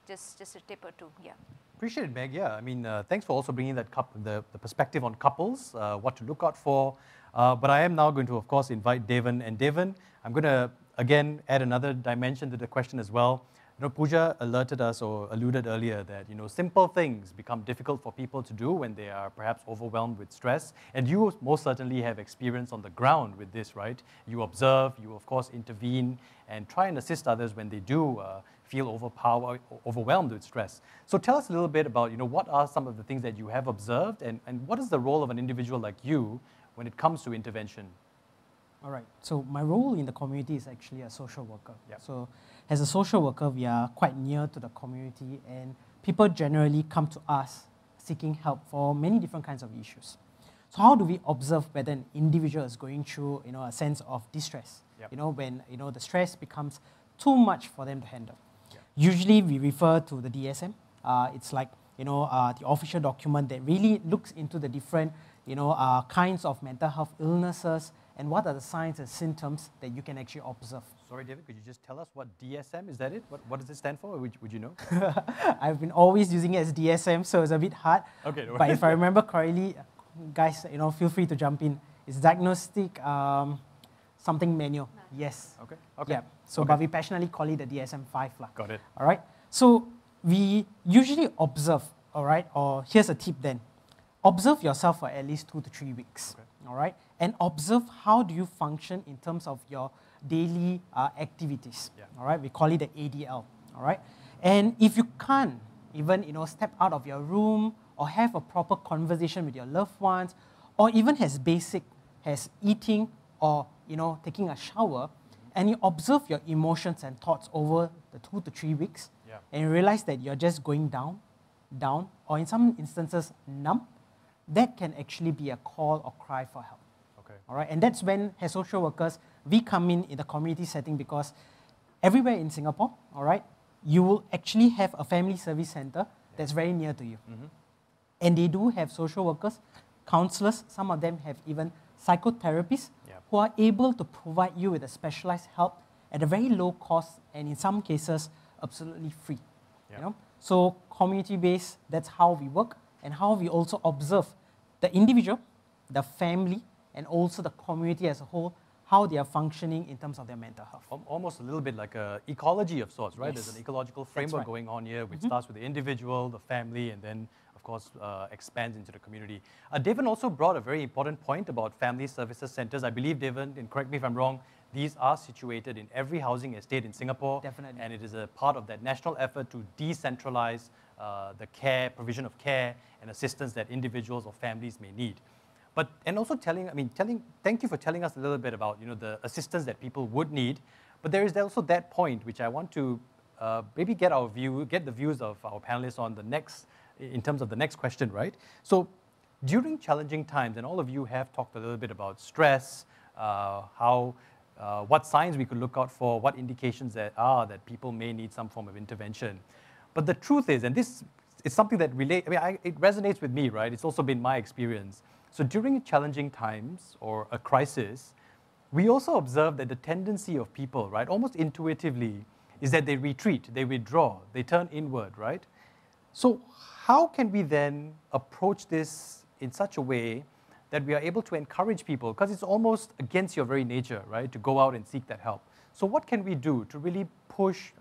just a tip or two, yeah. Appreciate it, Meg. Yeah, I mean, thanks for also bringing that the perspective on couples, what to look out for. But I am now going to, of course, invite Devon. And Devon, I'm going to, again, add another dimension to the question as well. Pooja alerted us or alluded earlier that, simple things become difficult for people to do when they are perhaps overwhelmed with stress. And you most certainly have experience on the ground with this, right? You observe, you, of course, intervene and try and assist others when they do feel overwhelmed with stress. So tell us a little bit about, what are some of the things that you have observed, and what is the role of an individual like you when it comes to intervention? All right, so my role in the community is actually a social worker. Yep. So as a social worker, we are quite near to the community, and people generally come to us seeking help for many different kinds of issues. So how do we observe whether an individual is going through, a sense of distress? Yep. When, the stress becomes too much for them to handle. Yep. Usually we refer to the DSM. It's like, the official document that really looks into the different, kinds of mental health illnesses, and what are the signs and symptoms that you can actually observe. Sorry, David, could you just tell us what DSM, is that it? What does it stand for? Would you know? I've been always using it as DSM, so it's a bit hard. Okay. No, but if I remember correctly, guys, feel free to jump in. It's diagnostic something manual. No. Yes. Okay. Okay. Yeah. So, okay. But we passionately call it the DSM-5. Got it. All right. So we usually observe, all right, or here's a tip then. Observe yourself for at least 2 to 3 weeks. Okay. All right, and observe how do you function in terms of your daily activities. Yeah. All right, we call it the ADL. All right, and if you can't even step out of your room or have a proper conversation with your loved ones, or even as basic as eating or taking a shower, and you observe your emotions and thoughts over the 2 to 3 weeks, yeah. And you realize that you're just going down, down, or in some instances numb. That can actually be a call or cry for help. Okay. All right, and that's when, as social workers, we come in the community setting, because everywhere in Singapore, all right, you will actually have a family service center that's very near to you. Mm-hmm. And they do have social workers, counselors, some of them have even psychotherapists, yeah. Who are able to provide you with a specialized help at a very low cost, and in some cases, absolutely free. Yeah. So community-based, that's how we work. And how we also observe the individual, the family, and also the community as a whole, how they are functioning in terms of their mental health. Almost a little bit like an ecology of sorts, right? Yes. There's an ecological framework going on here, which starts with the individual, the family, and then, of course, expands into the community. Devon also brought a very important point about family services centers. I believe, Devon, and correct me if I'm wrong, these are situated in every housing estate in Singapore. Definitely. And it is a part of that national effort to decentralize the care, provision of care and assistance that individuals or families may need. But, and also thank you for telling us a little bit about, the assistance that people would need. But there is also that point which I want to maybe get the views of our panelists on in terms of the next question, right? So during challenging times, and all of you have talked a little bit about stress, what signs we could look out for, what indications there are that people may need some form of intervention. But the truth is, and this is something that it resonates with me, right? It's also been my experience. So during challenging times or a crisis, we also observe that the tendency of people, right, almost intuitively, is that they retreat, they withdraw, they turn inward, right? So how can we then approach this in such a way that we are able to encourage people? Because it's almost against your very nature, right, to go out and seek that help. So what can we do to really push,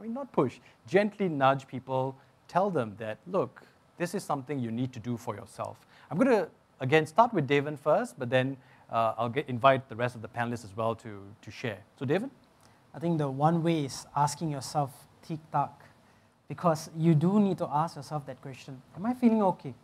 gently nudge people, tell them that, look, this is something you need to do for yourself. I'm going to, again, start with Devon first, but then I'll invite the rest of the panelists as well to share. So, Devon? I think the one way is asking yourself, Theek Thak, because you do need to ask yourself that question, am I feeling okay?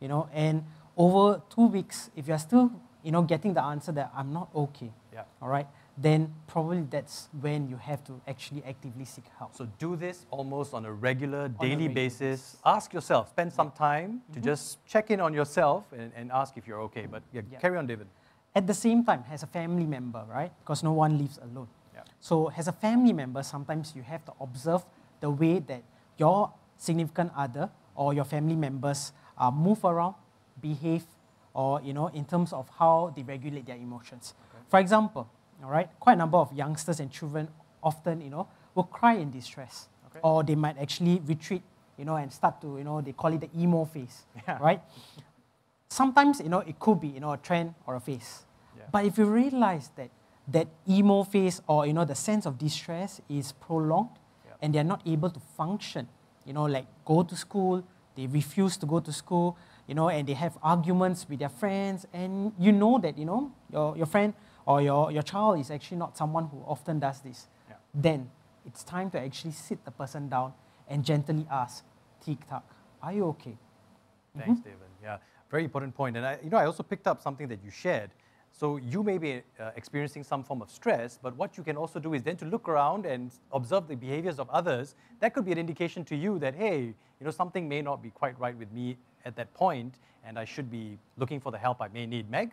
You know, and over 2 weeks, if you're still, you know, getting the answer that I'm not okay, yeah, all right, then probably that's when you have to actually actively seek help. So do this almost on a regular, daily basis. Ask yourself, spend some time to just check in on yourself and ask if you're okay. But yeah, carry on, David. At the same time, as a family member, right? Because no one lives alone. Yeah. So as a family member, sometimes you have to observe the way that your significant other or your family members move around, behave, or you know, in terms of how they regulate their emotions. Okay. For example, all right, quite a number of youngsters and children often, you know, will cry in distress, or they might actually retreat, you know, and start to, you know, they call it the emo phase, right? Sometimes, you know, it could be, you know, a trend or a phase. Yeah. But if you realize that that emo phase or, you know, the sense of distress is prolonged and they're not able to function, you know, like go to school, they refuse to go to school, you know, and they have arguments with their friends, and you know that, you know, your friend or your child is actually not someone who often does this, then it's time to actually sit the person down and gently ask, Theek Thak, are you okay? Thanks, David. Yeah, very important point. And I, you know, I also picked up something that you shared. So you may be experiencing some form of stress, but what you can also do is then to look around and observe the behaviors of others. That could be an indication to you that, hey, you know, something may not be quite right with me at that point, and I should be looking for the help I may need. Meg,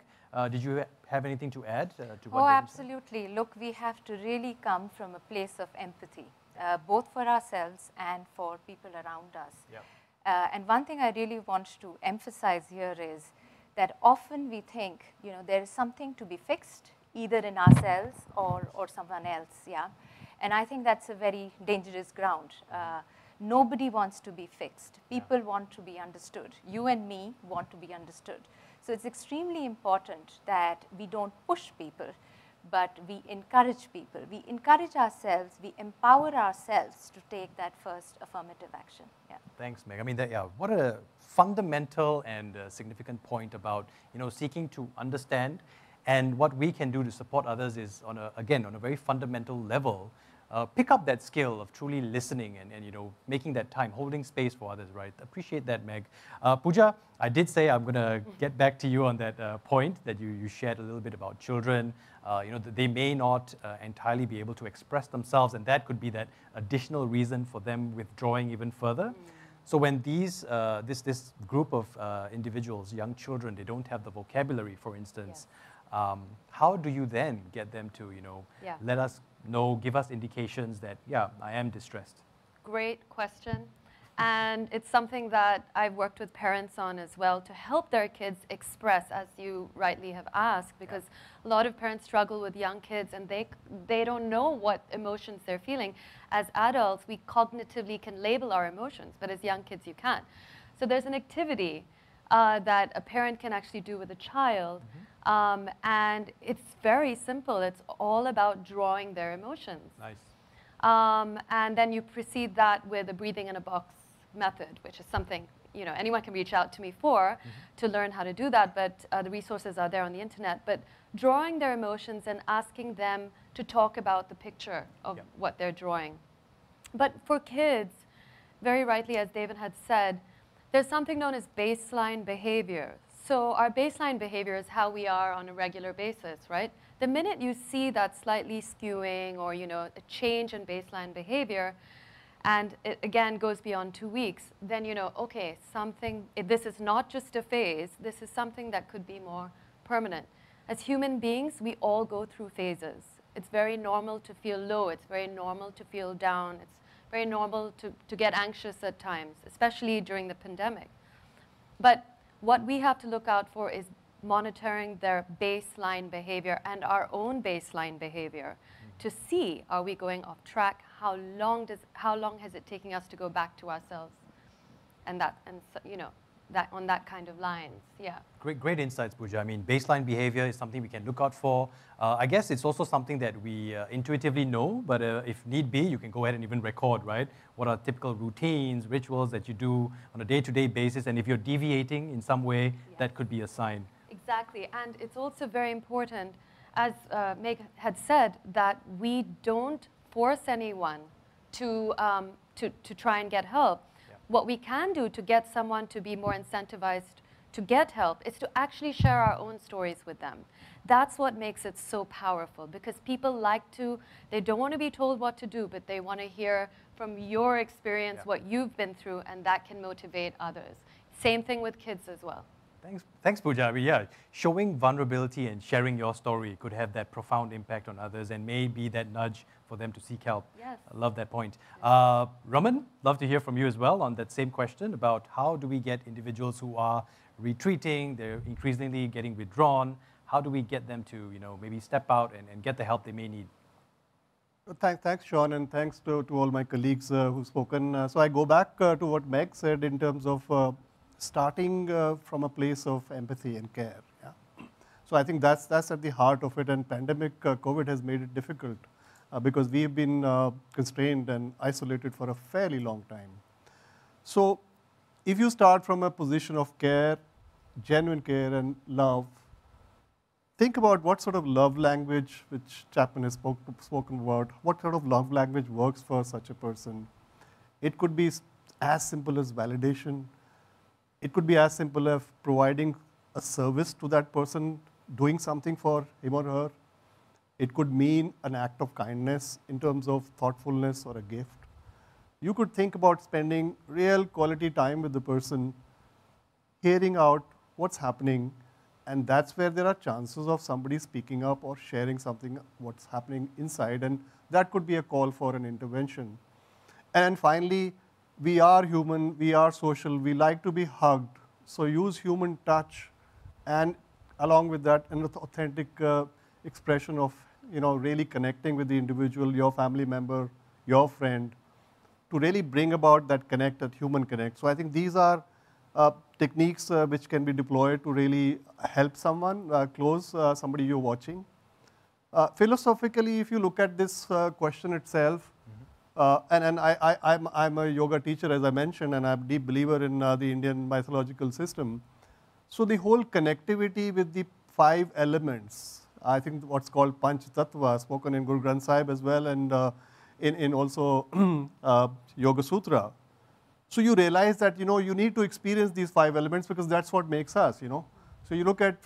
did you have anything to add to what? Oh, absolutely. Look, we have to really come from a place of empathy, both for ourselves and for people around us. Yeah. And one thing I really want to emphasize here is that often we think, you know, there is something to be fixed, either in ourselves or someone else, yeah? And I think that's a very dangerous ground. Nobody wants to be fixed. People want to be understood. You and me want to be understood. So it's extremely important that we don't push people, but we encourage people. We encourage ourselves, we empower ourselves to take that first affirmative action. Yeah. Thanks, Meg. I mean, what a fundamental and significant point about, you know, seeking to understand, and what we can do to support others is, on a, again, on a very fundamental level, pick up that skill of truly listening and, you know, making that time, holding space for others, right? Appreciate that, Meg. Pooja, I did say I'm going to get back to you on that point that you shared a little bit about children. You know, they may not entirely be able to express themselves, and that could be that additional reason for them withdrawing even further. So when these, this group of individuals, young children, they don't have the vocabulary, for instance, how do you then get them to, you know, let us know, give us indications that, yeah, I am distressed? Great question. And it's something that I've worked with parents on as well, to help their kids express, as you rightly have asked, because a lot of parents struggle with young kids and they don't know what emotions they're feeling. As adults, we cognitively can label our emotions, but as young kids, you can't. So there's an activity that a parent can actually do with a child. And it's very simple. It's all about drawing their emotions. Nice. And then you proceed that with a breathing in a box method, which is something, you know, anyone can reach out to me for to learn how to do that, but the resources are there on the internet. But drawing their emotions and asking them to talk about the picture of what they're drawing. But for kids, very rightly, as David had said, there's something known as baseline behavior. So our baseline behavior is how we are on a regular basis, right? The minute you see that slightly skewing or, you know, a change in baseline behavior, and it again goes beyond 2 weeks, then you know, okay, something, this is not just a phase, this is something that could be more permanent. As human beings, we all go through phases. It's very normal to feel low, it's very normal to feel down, it's very normal to get anxious at times, especially during the pandemic. But what we have to look out for is monitoring their baseline behavior and our own baseline behavior to see, are we going off track? How long has it taken us to go back to ourselves? And that, and so, you know, that on that kind of lines, yeah. Great insights, Pooja. I mean, baseline behavior is something we can look out for. I guess it's also something that we intuitively know, but if need be, you can go ahead and even record, right? What are typical routines, rituals that you do on a day-to-day basis, and if you're deviating in some way, that could be a sign. Exactly, and it's also very important, as Meg had said, that we don't force anyone to try and get help. Yeah. What we can do to get someone to be more incentivized to get help is to actually share our own stories with them. That's what makes it so powerful, because people like to, they don't want to be told what to do, but they want to hear from your experience, yeah, what you've been through, and that can motivate others. Same thing with kids as well. Thanks, Pooja. Yeah, showing vulnerability and sharing your story could have that profound impact on others and may be that nudge for them to seek help. Yes. I love that point. Yes. Raman, love to hear from you as well on that same question about how do we get individuals who are retreating, they're increasingly getting withdrawn, how do we get them to, you know, maybe step out and get the help they may need? Thanks, Sean, and thanks to all my colleagues who've spoken. So I go back to what Meg said in terms of starting from a place of empathy and care. Yeah. So I think that's at the heart of it, and pandemic COVID has made it difficult because we've been constrained and isolated for a fairly long time. So if you start from a position of care, genuine care and love, think about what sort of love language, which Chapman has spoken about, what sort of love language works for such a person. It could be as simple as validation. It could be as simple as providing a service to that person, doing something for him or her. It could mean an act of kindness in terms of thoughtfulness or a gift. You could think about spending real quality time with the person, hearing out what's happening, and that's where there are chances of somebody speaking up or sharing something, what's happening inside, and that could be a call for an intervention. And finally, we are human, we are social, we like to be hugged. So use human touch, and along with that, an authentic expression of, you know, really connecting with the individual, your family member, your friend, to really bring about that connect, that human connect. So I think these are techniques which can be deployed to really help someone, close somebody you're watching. Philosophically, if you look at this question itself, I'm a yoga teacher, as I mentioned, and I'm a deep believer in the Indian mythological system. So the whole connectivity with the 5 elements, I think what's called Panch Tattva, spoken in Guru Granth Sahib as well, and in also Yoga Sutra. So you realize that, you know, you need to experience these 5 elements because that's what makes us, you know. So you look at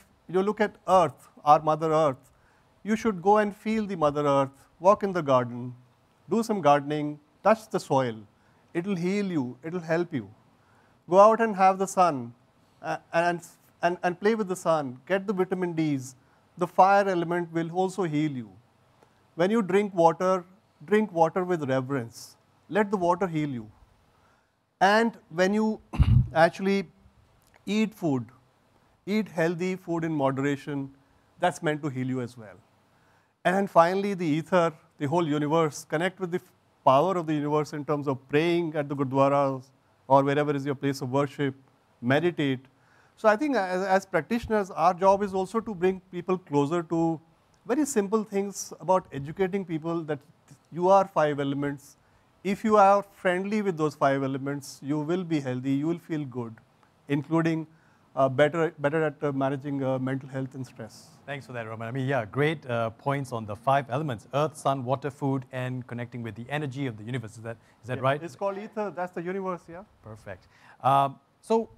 Earth, our Mother Earth. You should go and feel the Mother Earth, walk in the garden, do some gardening, touch the soil. It'll heal you, it'll help you. Go out and have the sun and play with the sun, get the vitamin Ds. The fire element will also heal you. When you drink water with reverence. Let the water heal you. And when you actually eat food, eat healthy food in moderation, that's meant to heal you as well. And then finally, the ether, the whole universe, connect with the power of the universe in terms of praying at the gurdwaras or wherever is your place of worship, meditate. So I think as practitioners, our job is also to bring people closer to very simple things about educating people that you are 5 elements. If you are friendly with those 5 elements, you will be healthy, you will feel good, including better at managing mental health and stress. Thanks for that, Raman. I mean, yeah, great points on the 5 elements: earth, sun, water, food, and connecting with the energy of the universe. Is that yeah, right? It's called ether. That's the universe. Yeah. Perfect. So,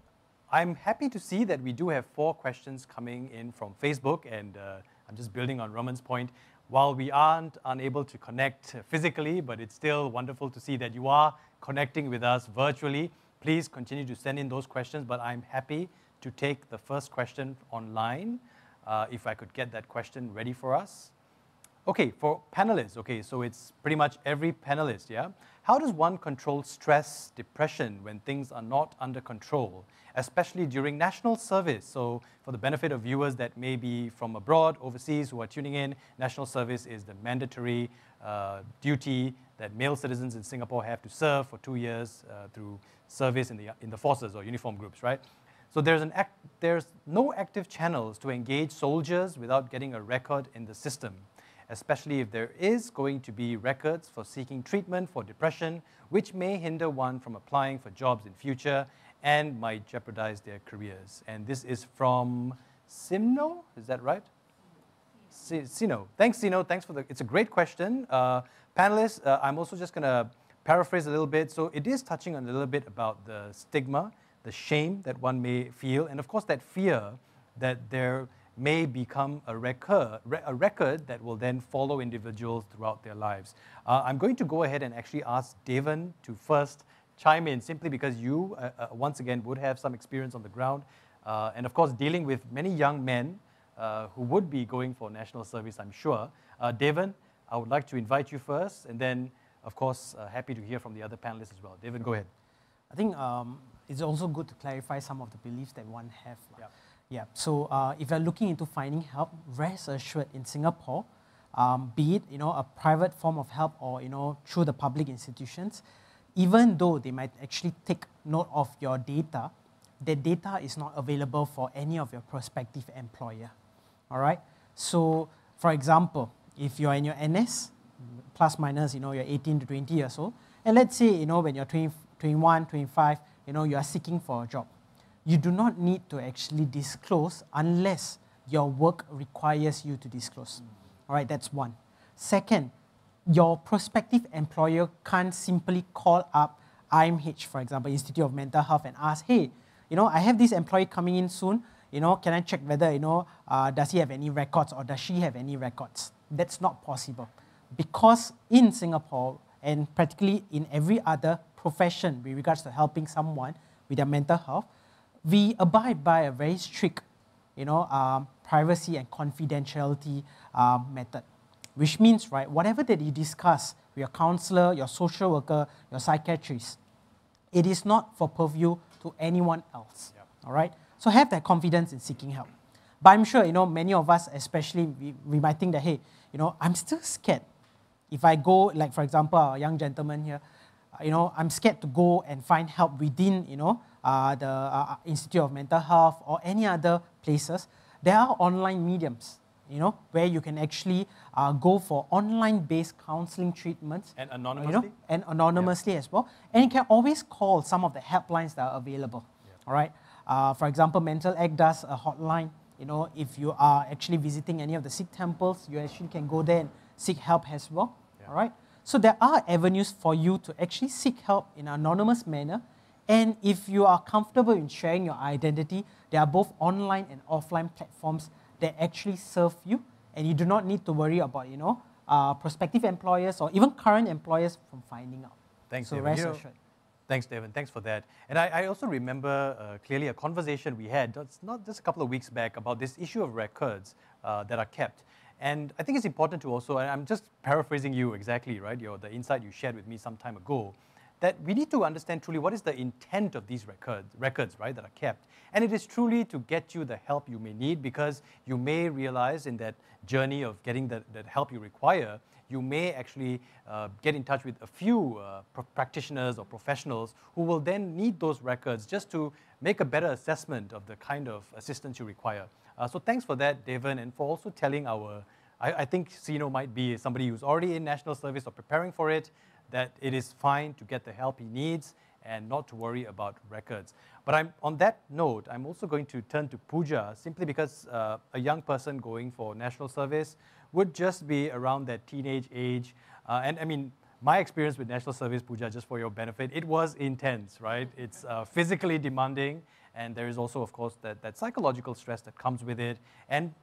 I'm happy to see that we do have 4 questions coming in from Facebook, and I'm just building on Raman's point. While we aren't unable to connect physically, but it's still wonderful to see that you are connecting with us virtually. Please continue to send in those questions. But I'm happy to take the first question online, if I could get that question ready for us. Okay, for panelists, okay, so it's pretty much every panelist, yeah? How does one control stress, depression, when things are not under control, especially during national service? So for the benefit of viewers that may be from abroad, overseas, who are tuning in, national service is the mandatory duty that male citizens in Singapore have to serve for 2 years through service in the forces or uniform groups, right? So there's no active channels to engage soldiers without getting a record in the system, especially if there is going to be records for seeking treatment for depression, which may hinder one from applying for jobs in future and might jeopardize their careers. And this is from Simno, is that right? Sino. Thanks, Sino. Thanks for the, it's a great question. Panelists, I'm also just going to paraphrase a little bit. So it is touching on a little bit about the stigma, the shame that one may feel, and of course that fear that there may become a record that will then follow individuals throughout their lives. I'm going to go ahead and actually ask Devon to first chime in, simply because you, once again, would have some experience on the ground. And of course, dealing with many young men who would be going for national service, I'm sure. Devon, I would like to invite you first, and then, of course, happy to hear from the other panelists as well. Devon, go ahead. I think it's also good to clarify some of the beliefs that one has. Yeah. Yeah. So if you're looking into finding help, rest assured in Singapore, be it a private form of help or through the public institutions, even though they might actually take note of your data, the data is not available for any of your prospective employer. All right. So, for example, if you're in your NS, plus minus, you're 18 to 20 years old, and let's say when you're 20, 21, 25, you are seeking for a job, you do not need to actually disclose unless your work requires you to disclose. All right. That's one. Second, your prospective employer can't simply call up IMH, for example, Institute of Mental Health, and ask, hey, I have this employee coming in soon, can I check whether, does he have any records or does she have any records? That's not possible. Because in Singapore, and practically in every other profession with regards to helping someone with their mental health, we abide by a very strict, privacy and confidentiality method. Which means, right, whatever that you discuss with your counselor, your social worker, your psychiatrist, it is not for purview to anyone else. Yep. All right? So have that confidence in seeking help. But I'm sure, many of us, especially, we might think that, hey, I'm still scared. If I go, like, for example, a young gentleman here, I'm scared to go and find help within, the Institute of Mental Health or any other places. There are online mediums, where you can actually go for online-based counseling treatments. And anonymously? And anonymously, yes, as well. And you can always call some of the helplines that are available, yes. All right? For example, Mental Act does a hotline. If you are actually visiting any of the Sikh temples, you actually can go there and seek help as well, yeah. All right? So there are avenues for you to actually seek help in an anonymous manner. And if you are comfortable in sharing your identity, there are both online and offline platforms that actually serve you, and you do not need to worry about, prospective employers or even current employers from finding out. Thanks, so Devon. Thanks, Devon. Thanks for that. And I also remember clearly a conversation we had, not just a couple of weeks back, about this issue of records that are kept. And I think it's important to also, and I'm just paraphrasing you exactly, right? The insight you shared with me some time ago, that we need to understand truly what is the intent of these records, right, that are kept. And it is truly to get you the help you may need, because you may realize in that journey of getting that help you require, you may actually get in touch with a few practitioners or professionals who will then need those records just to make a better assessment of the kind of assistance you require. So thanks for that, Devon, and for also telling our, I think Sino might be somebody who's already in national service or preparing for it, that it is fine to get the help he needs and not to worry about records. But on that note, I'm also going to turn to Pooja, simply because a young person going for national service would just be around that teenage age. And I mean, my experience with national service, Pooja, just for your benefit, it was intense, right? It's physically demanding, and there is also, of course, that psychological stress that comes with it. And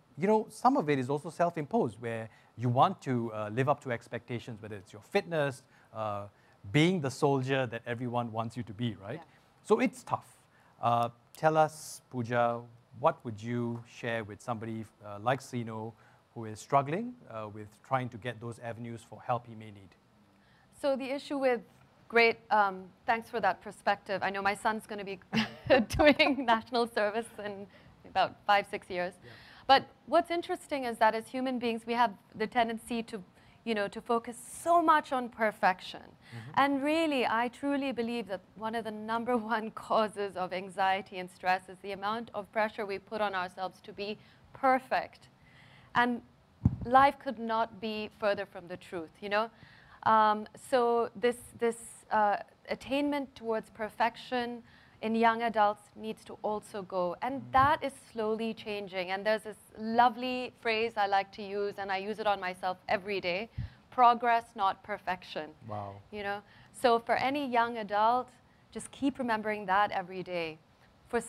some of it is also self-imposed, where you want to live up to expectations, whether it's your fitness, being the soldier that everyone wants you to be, right? Yeah. So it's tough. Tell us, Pooja, what would you share with somebody like Sino who is struggling with trying to get those avenues for help he may need? So the issue with, great, thanks for that perspective. I know my son's going to be doing national service in about 5-6 years. Yeah. But what's interesting is that as human beings, we have the tendency to focus so much on perfection. Mm-hmm. And really, I truly believe that one of the #1 causes of anxiety and stress is the amount of pressure we put on ourselves to be perfect. And life could not be further from the truth, So this attainment towards perfection in young adults needs to also go. And that is slowly changing. And there's this lovely phrase I like to use, and I use it on myself every day: progress, not perfection. Wow. You know? So for any young adult, just keep remembering that every day. For,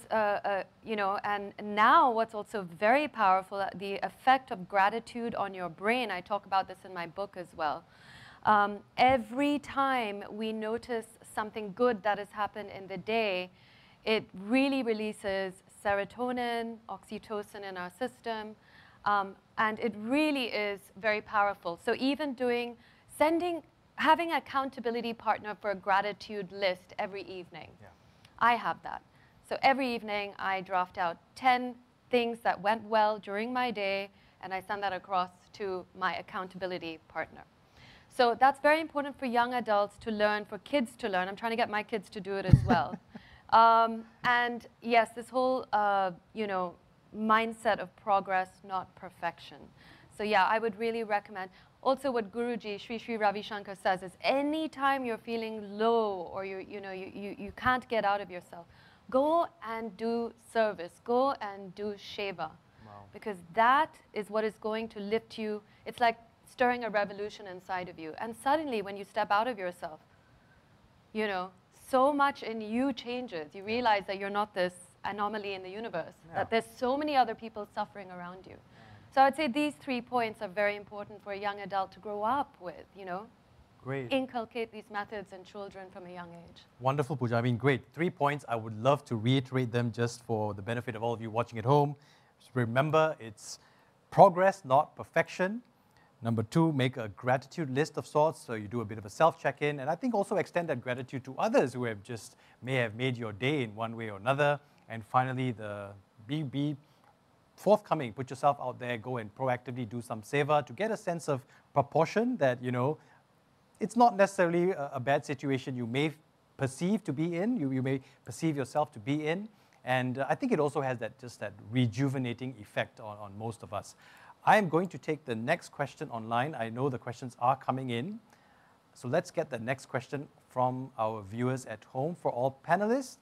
you know, and now what's also very powerful, the effect of gratitude on your brain. I talk about this in my book as well. Every time we notice something good that has happened in the day, it really releases serotonin, oxytocin in our system, and it really is very powerful. So even doing, having an accountability partner for a gratitude list every evening. Yeah. I have that. So every evening I draft out 10 things that went well during my day, and I send that across to my accountability partner. So that's very important for young adults to learn, for kids to learn. I'm trying to get my kids to do it as well. And yes, this whole you know, mindset of progress, not perfection. So yeah, I would really recommend. Also what Guruji, Sri Sri Ravi Shankar says is, any time you're feeling low or you can't get out of yourself, go and do service, go and do Seva. Wow. Because that is what is going to lift you. It's like stirring a revolution inside of you. And suddenly, when you step out of yourself, you know, so much in you changes. You realize that you're not this anomaly in the universe, that there's so many other people suffering around you. So I'd say these 3 points are very important for a young adult to grow up with, you know. Great. Inculcate these methods in children from a young age. Wonderful, Pooja. I mean, great. 3 points. I would love to reiterate them just for the benefit of all of you watching at home. Just remember, it's progress, not perfection. Number 2, make a gratitude list of sorts, so you do a bit of a self-check-in. And I think also extend that gratitude to others who have just, may have made your day in one way or another. And finally, be forthcoming. Put yourself out there, go and proactively do some Seva to get a sense of proportion that, you know, it's not necessarily a bad situation you may perceive to be in, you may perceive yourself to be in. And I think it also has that, just that rejuvenating effect on most of us. I am going to take the next question online. I know the questions are coming in. So let's get the next question from our viewers at home. For all panelists,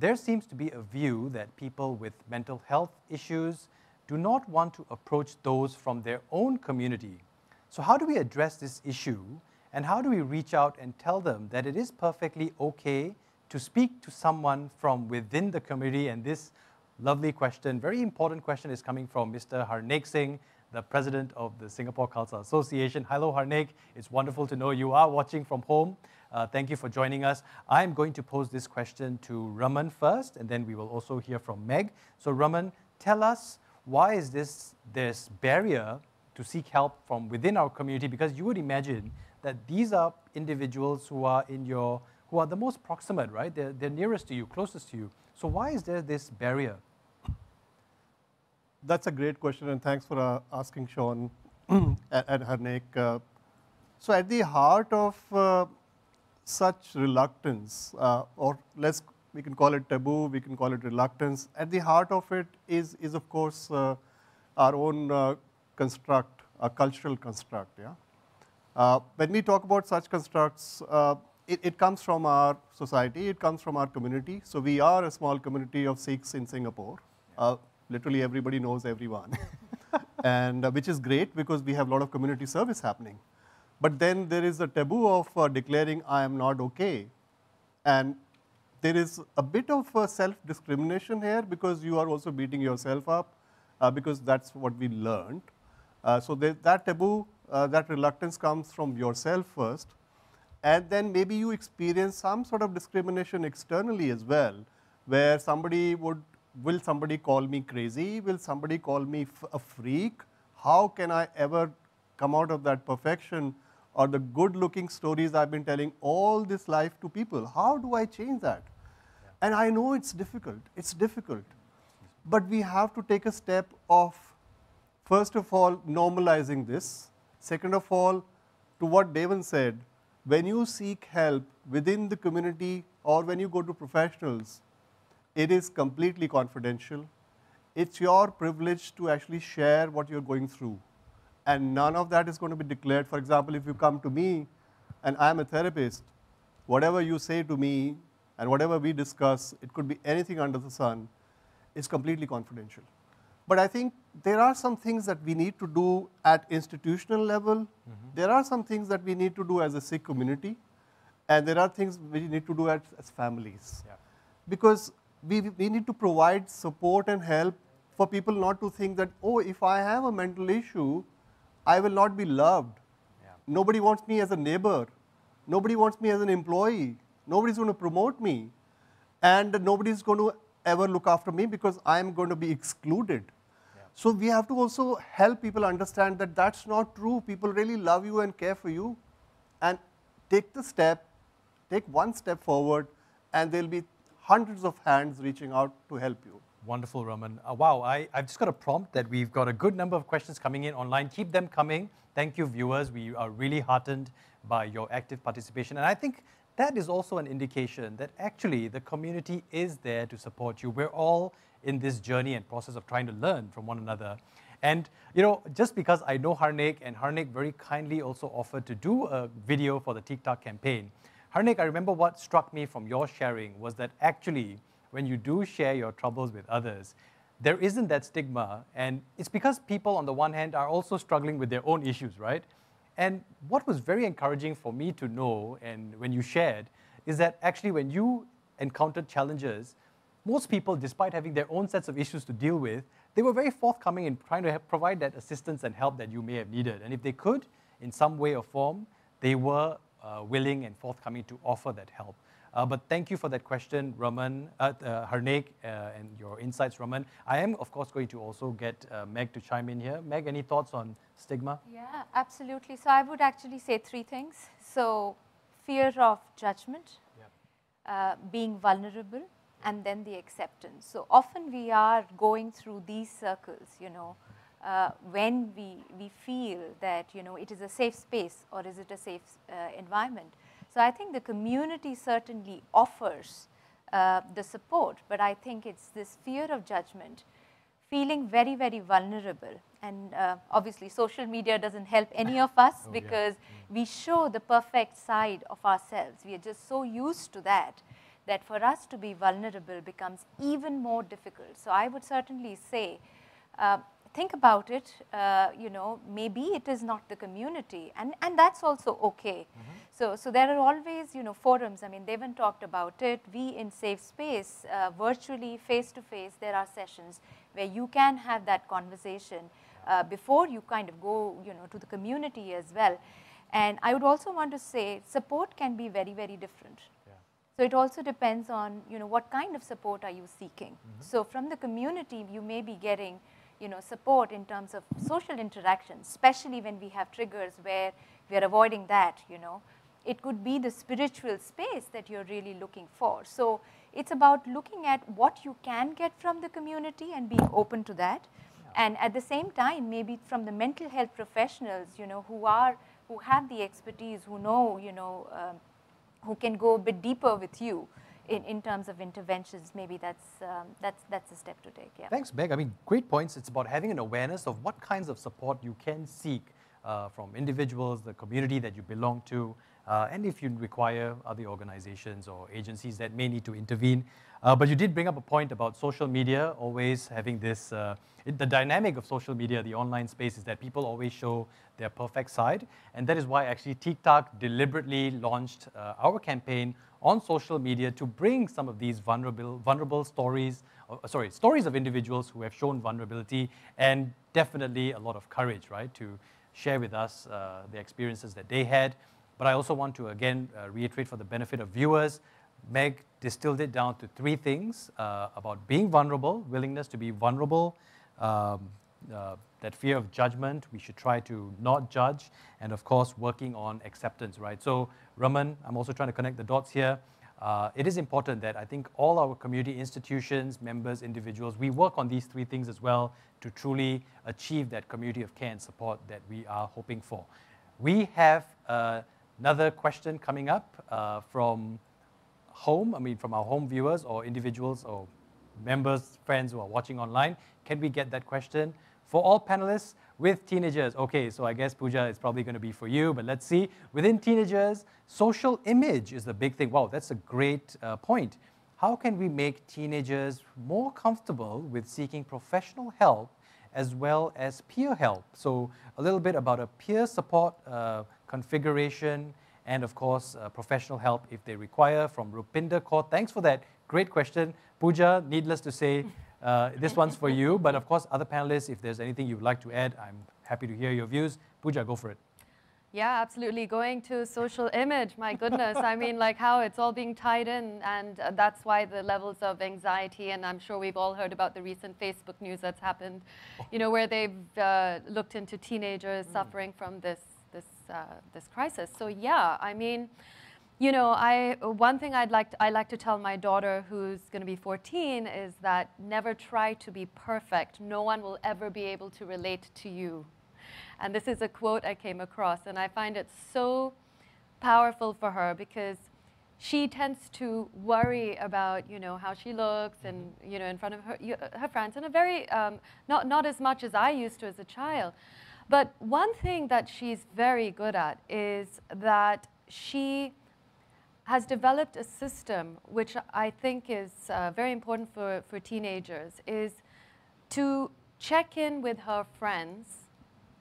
there seems to be a view that people with mental health issues do not want to approach those from their own community. So how do we address this issue, and how do we reach out and tell them that it is perfectly okay to speak to someone from within the community? And this lovely question, very important question, is coming from Mr. Harmeet Singh, the president of the Singapore Cultural Association. Hello, Harmeet. It's wonderful to know you are watching from home. Thank you for joining us. I'm going to pose this question to Raman first, and then we will also hear from Meg. So Raman, tell us, why is this barrier to seek help from within our community? Because you would imagine that these are individuals who are who are the most proximate, right? They're nearest to you, closest to you. So why is there this barrier? That's a great question, and thanks for asking, Sean and Harmeet. So at the heart of such reluctance, or we can call it taboo, we can call it reluctance, at the heart of it is of course our own construct, a cultural construct. Yeah. When we talk about such constructs, it comes from our society, it comes from our community. So we are a small community of Sikhs in Singapore. Literally everybody knows everyone. And which is great, because we have a lot of community service happening. But then there is a taboo of declaring I am not okay. And there is a bit of self-discrimination here, because you are also beating yourself up, because that's what we learned. So that taboo, that reluctance comes from yourself first. And then maybe you experience some sort of discrimination externally as well, where somebody will somebody call me crazy? Will somebody call me a freak? How can I ever come out of that perfection or the good-looking stories I've been telling all this life to people? How do I change that? Yeah. And I know it's difficult. It's difficult. But we have to take a step of, first of all, normalizing this. Second of all, to what Devon said, when you seek help within the community or when you go to professionals, it is completely confidential. It's your privilege to actually share what you're going through. And none of that is going to be declared. For example, if you come to me and I'm a therapist, whatever you say to me And whatever we discuss, it could be anything under the sun, is completely confidential. But I think there are some things that we need to do at institutional level. Mm-hmm. There are some things that we need to do as a Sikh community. And there are things we need to do as families. Yeah. Because we need to provide support and help for people not to think that, oh, if I have a mental issue, I will not be loved. Yeah. Nobody wants me as a neighbor. Nobody wants me as an employee. Nobody's going to promote me. And nobody's going to ever look after me because I'm going to be excluded. Yeah. So we have to also help people understand that that's not true. People really love you and care for you. And take the step, take one step forward, and there'll be hundreds of hands reaching out to help you. Wonderful, Raman. Wow, I've just got a prompt that we've got a good number of questions coming in online. Keep them coming. Thank you, viewers. We are really heartened by your active participation. And I think that is also an indication that actually the community is there to support you. We're all in this journey and process of trying to learn from one another. And, you know, just because I know Harnek, and Harnek very kindly also offered to do a video for the Theek Thak campaign. Harnek, I remember what struck me from your sharing was that actually, when you do share your troubles with others, there isn't that stigma. And it's because people, on the one hand, are also struggling with their own issues, right? And what was very encouraging for me to know, and when you shared, is that actually when you encountered challenges, most people, despite having their own sets of issues to deal with, they were very forthcoming in trying to provide that assistance and help that you may have needed. And if they could, in some way or form, they were willing and forthcoming to offer that help. But thank you for that question, Raman, Harnek, and your insights, Raman. I am, of course, going to also get Meg to chime in here. Meg, any thoughts on stigma? Yeah, absolutely. So I would actually say three things. So fear of judgment, yeah, being vulnerable, and then the acceptance. So often we are going through these circles, you know, when we feel that, you know, it is a safe space or is it a safe environment. So I think the community certainly offers the support, but I think it's this fear of judgment, feeling very, very vulnerable. And obviously social media doesn't help any of us because we show the perfect side of ourselves. We are just so used to that, that for us to be vulnerable becomes even more difficult. So I would certainly say, think about it, you know, maybe it is not the community, and that's also okay. Mm-hmm. So there are always, you know, forums. I mean, Devon talked about it. We in Safe Space, virtually, face-to-face, there are sessions where you can have that conversation before you kind of go, you know, to the community as well. And I would also want to say support can be very, very different. So it also depends on, you know, what kind of support are you seeking. Mm-hmm. So from the community, you may be getting, you know, support in terms of social interaction, especially when we have triggers where we are avoiding that, you know. It could be the spiritual space that you're really looking for. So it's about looking at what you can get from the community and being open to that. Yeah. And at the same time, maybe from the mental health professionals, you know, who have the expertise, who know, you know, who can go a bit deeper with you. In terms of interventions, maybe that's a step to take. Yeah. Thanks, Meg. I mean, great points. It's about having an awareness of what kinds of support you can seek from individuals, the community that you belong to, and if you require other organizations or agencies that may need to intervene. But you did bring up a point about social media, always having this, the dynamic of social media, the online space is that people always show their perfect side. And that is why actually Theek Thak deliberately launched our campaign on social media to bring some of these vulnerable stories, stories of individuals who have shown vulnerability and definitely a lot of courage, right, to share with us the experiences that they had. But I also want to again reiterate for the benefit of viewers, Meg distilled it down to three things about being vulnerable, willingness to be vulnerable, that fear of judgment, we should try to not judge, and of course, working on acceptance, right? So Raman, I'm also trying to connect the dots here. It is important that I think all our community institutions, members, individuals, we work on these three things as well to truly achieve that community of care and support that we are hoping for. We have another question coming up from home, I mean from our home viewers or individuals or members, friends who are watching online. Can we get that question? For all panelists, with teenagers. Okay, so I guess Pooja is probably going to be for you, but let's see. Within teenagers, social image is the big thing. Wow, that's a great point. How can we make teenagers more comfortable with seeking professional help as well as peer help? So a little bit about a peer support configuration and of course professional help if they require from Rupinder Kaur. Thanks for that. Great question. Pooja, needless to say, this one's for you, but of course other panelists, if there's anything you'd like to add, I'm happy to hear your views. Pooja, go for it. Yeah, absolutely. Going to social image, my goodness. I mean, like how it's all being tied in, and that's why the levels of anxiety, and I'm sure we've all heard about the recent Facebook news that's happened, you know, where they've looked into teenagers suffering from this crisis. So yeah, I mean, you know, one thing I like to tell my daughter, who's going to be 14, is that never try to be perfect. No one will ever be able to relate to you. And this is a quote I came across, and I find it so powerful for her because she tends to worry about, you know, how she looks and, you know, in front of her friends in a very, not as much as I used to as a child. But one thing that she's very good at is that she has developed a system, which I think is very important for teenagers, is to check in with her friends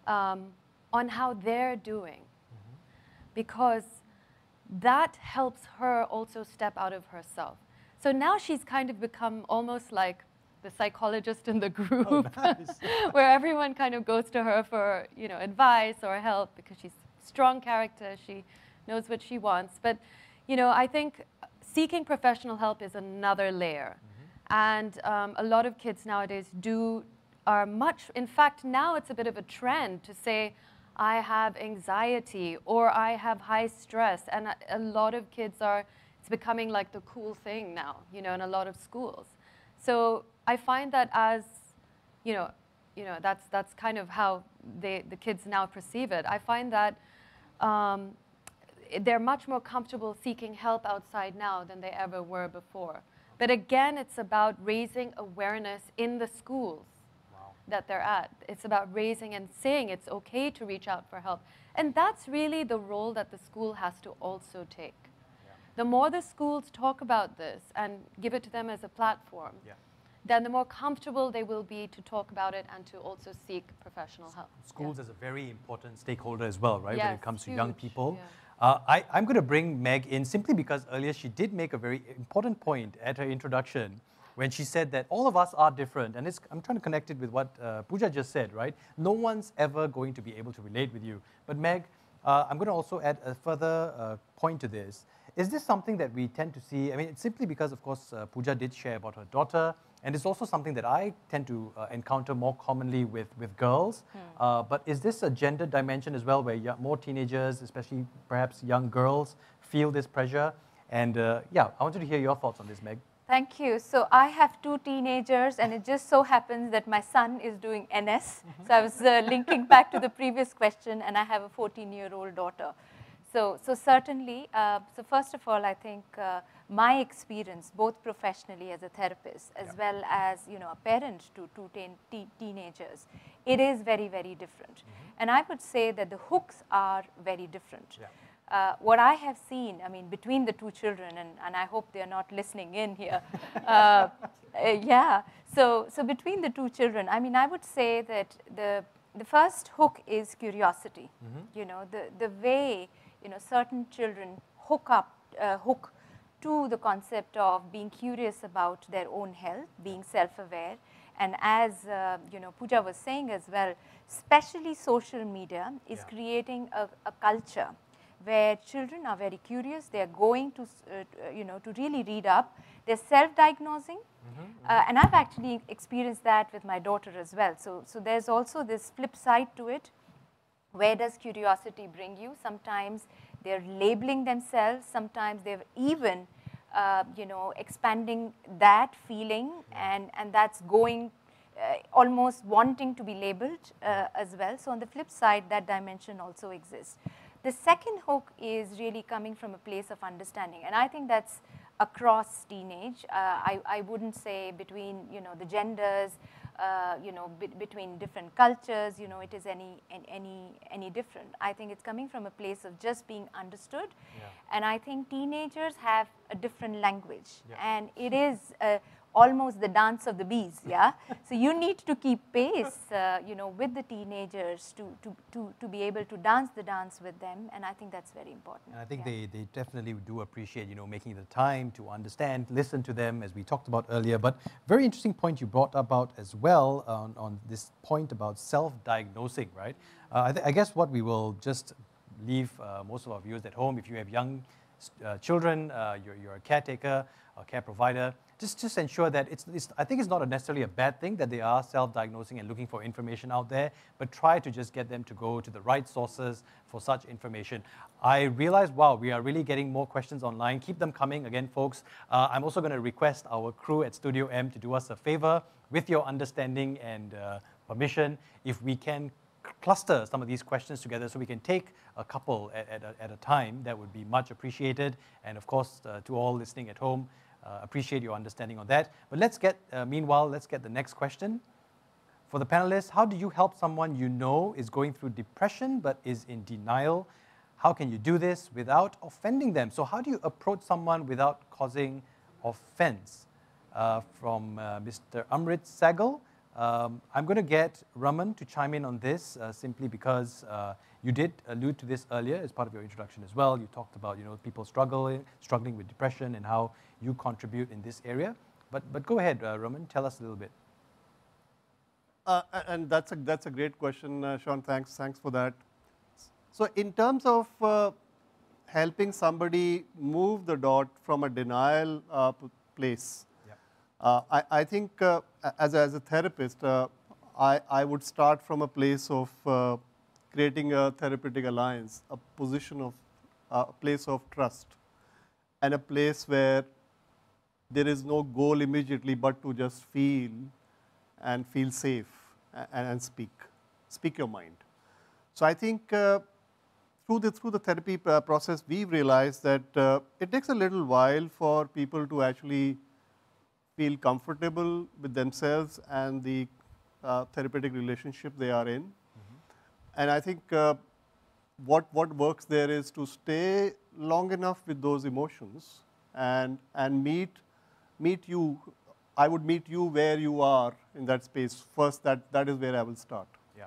on how they're doing, because that helps her also step out of herself. So now she's kind of become almost like the psychologist in the group, oh, nice. Where everyone kind of goes to her for, you know, advice or help, because she's strong character, she knows what she wants. But, you know, I think seeking professional help is another layer. And a lot of kids nowadays in fact, now it's a bit of a trend to say, I have anxiety or I have high stress. And a lot of kids it's becoming like the cool thing now, you know, in a lot of schools. So I find that as, you know, that's kind of how the kids now perceive it. I find that they're much more comfortable seeking help outside now than they ever were before. But again, it's about raising awareness in the schools that they're at. It's about raising and saying it's okay to reach out for help. And that's really the role that the school has to also take. Yeah. The more the schools talk about this and give it to them as a platform, then the more comfortable they will be to talk about it and to also seek professional help. Schools is a very important stakeholder as well, right? Yes, when it comes to young people. Yeah. I'm going to bring Meg in simply because earlier she did make a very important point at her introduction, when she said that all of us are different, and I'm trying to connect it with what Pooja just said, right? No one's ever going to be able to relate with you. But Meg, I'm going to also add a further point to this. Is this something that we tend to see? I mean, it's simply because, of course, Pooja did share about her daughter, and it's also something that I tend to encounter more commonly with girls. But is this a gender dimension as well, where more teenagers, especially perhaps young girls, feel this pressure? And yeah, I wanted to hear your thoughts on this, Meg. Thank you. So I have two teenagers, and it just so happens that my son is doing NS. So I was linking back to the previous question, and I have a 14-year-old daughter. So certainly, so first of all, I think my experience, both professionally as a therapist, as well as, you know, a parent to two teenagers, it is very, very different. And I would say that the hooks are very different. What I have seen, I mean, between the two children, and I hope they are not listening in here. So between the two children, I mean, I would say that the first hook is curiosity. You know, the way, you know, certain children hook to the concept of being curious about their own health, being self-aware. And as, you know, Pooja was saying as well, especially social media is creating a culture where children are very curious, they are going to, you know, to really read up. They're self-diagnosing, and I've actually experienced that with my daughter as well. So there's also this flip side to it. Where does curiosity bring you? Sometimes they're labeling themselves, sometimes they're even, you know, expanding that feeling, and that's going, almost wanting to be labeled as well. So on the flip side, that dimension also exists. The second hook is really coming from a place of understanding, and I think that's across teenage. I wouldn't say between, you know, the genders, between different cultures, it is any different. I think it's coming from a place of just being understood. Yeah. And I think teenagers have a different language. Yeah. And it is almost the dance of the bees, yeah? So you need to keep pace, with the teenagers to be able to dance the dance with them. And I think that's very important. And I think they definitely do appreciate, making the time to understand, listen to them, as we talked about earlier. But very interesting point you brought about as well on this point about self-diagnosing, right? I guess what we will just leave most of our viewers at home, if you have young children, you're a caretaker, a care provider, just ensure that I think it's not necessarily a bad thing that they are self-diagnosing and looking for information out there, but try to just get them to go to the right sources for such information. I realize, wow, we are really getting more questions online. Keep them coming. Again, folks, I'm also going to request our crew at Studio M to do us a favor with your understanding and permission, if we can cluster some of these questions together so we can take a couple at a time. That would be much appreciated. And of course, to all listening at home, appreciate your understanding on that. But let's get, meanwhile, let's get the next question. For the panelists, how do you help someone you know is going through depression but is in denial? How can you do this without offending them? So how do you approach someone without causing offense? From Mr. Amrit Sagal. I'm going to get Raman to chime in on this simply because you did allude to this earlier as part of your introduction as well. You talked about, people struggling with depression and how you contribute in this area. But go ahead, Raman, tell us a little bit. And that's a great question, Sean. Thanks for that. So in terms of helping somebody move the dot from a denial place, I think as a therapist, I would start from a place of creating a therapeutic alliance, a position of a place of trust, and a place where there is no goal immediately, but to just feel and feel safe and speak your mind. So I think through the therapy process, we've realized that it takes a little while for people to actually feel comfortable with themselves and the therapeutic relationship they are in. Mm-hmm. And I think what works there is to stay long enough with those emotions and meet you. I would meet you where you are in that space first. That is where I will start. Yeah.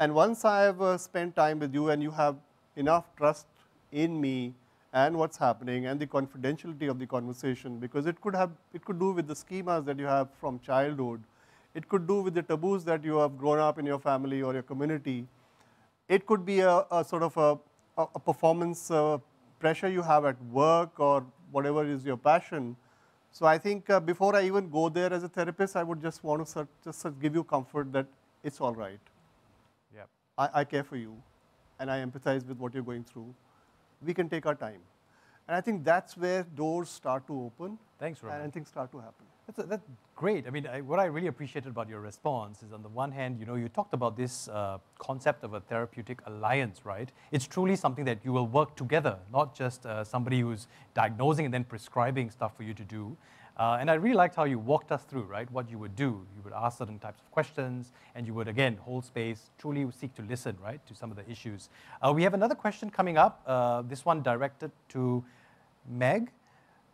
And once I have spent time with you and you have enough trust in me and what's happening and the confidentiality of the conversation, because it could do with the schemas that you have from childhood, it could do with the taboos that you have grown up in your family or your community, it could be a sort of a performance pressure you have at work or whatever is your passion. So I think before I even go there as a therapist, I would just want to just give you comfort that it's all right. Yeah. I care for you and I empathize with what you're going through. We can take our time. And I think that's where doors start to open. Thanks, Raman. And things start to happen. That's great. I mean, what I really appreciated about your response is, on the one hand, you talked about this concept of a therapeutic alliance, right? It's truly something that you will work together, not just somebody who's diagnosing and then prescribing stuff for you to do. And I really liked how you walked us through, right, what you would do. You would ask certain types of questions, and you would, again, hold space, truly seek to listen, right, to some of the issues. We have another question coming up, this one directed to Meg,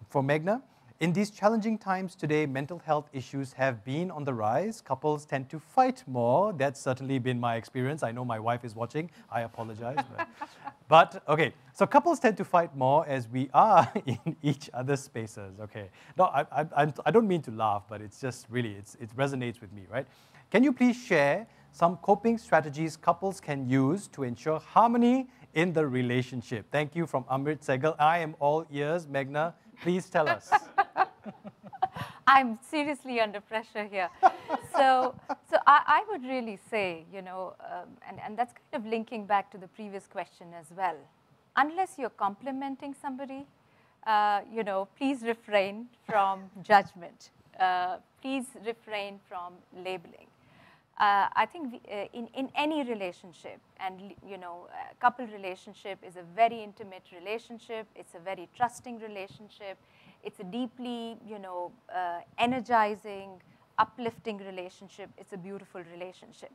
for Meghna. In these challenging times today, mental health issues have been on the rise. Couples tend to fight more. That's certainly been my experience. I know my wife is watching. I apologize. But okay, so couples tend to fight more as we are in each other's spaces. Okay, no, I don't mean to laugh, but it's just really, it resonates with me, right? Can you please share some coping strategies couples can use to ensure harmony in the relationship? Thank you, from Amrit Segal. I am all ears. Meghna, please tell us. I'm seriously under pressure here. So I would really say, and that's kind of linking back to the previous question as well. Unless you're complimenting somebody, please refrain from judgment. Please refrain from labeling. I think in any relationship, and couple relationship is a very intimate relationship. It's a very trusting relationship. It's a deeply, energizing, uplifting relationship. It's a beautiful relationship.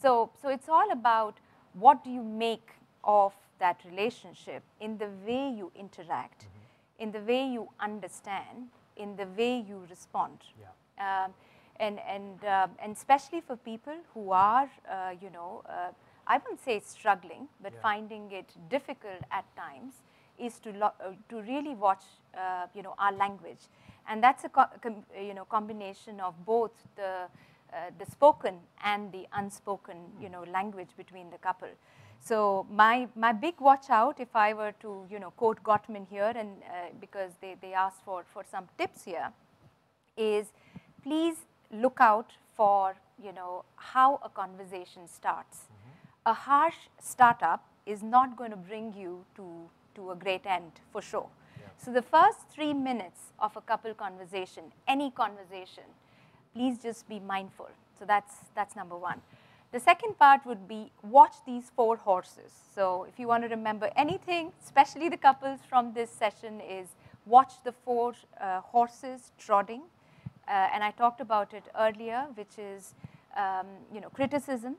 So it's all about what do you make of that relationship in the way you interact, mm-hmm. in the way you understand, in the way you respond. Yeah. And especially for people who are, I wouldn't say struggling, but yeah. finding it difficult at times, is to really watch, our language. And that's a combination of both the spoken and the unspoken, language between the couple. So my big watch out, if I were to, quote Gottman here, and because they asked for some tips here, is please look out for, how a conversation starts. Mm-hmm. A harsh startup is not going to bring you to a great end, for sure. Yeah. So the first 3 minutes of a couple conversation, any conversation, please just be mindful. So that's number one. The second part would be watch these 4 horses. So if you want to remember anything, especially the couples from this session, is watch the 4 horses trotting. And I talked about it earlier, which is, criticism,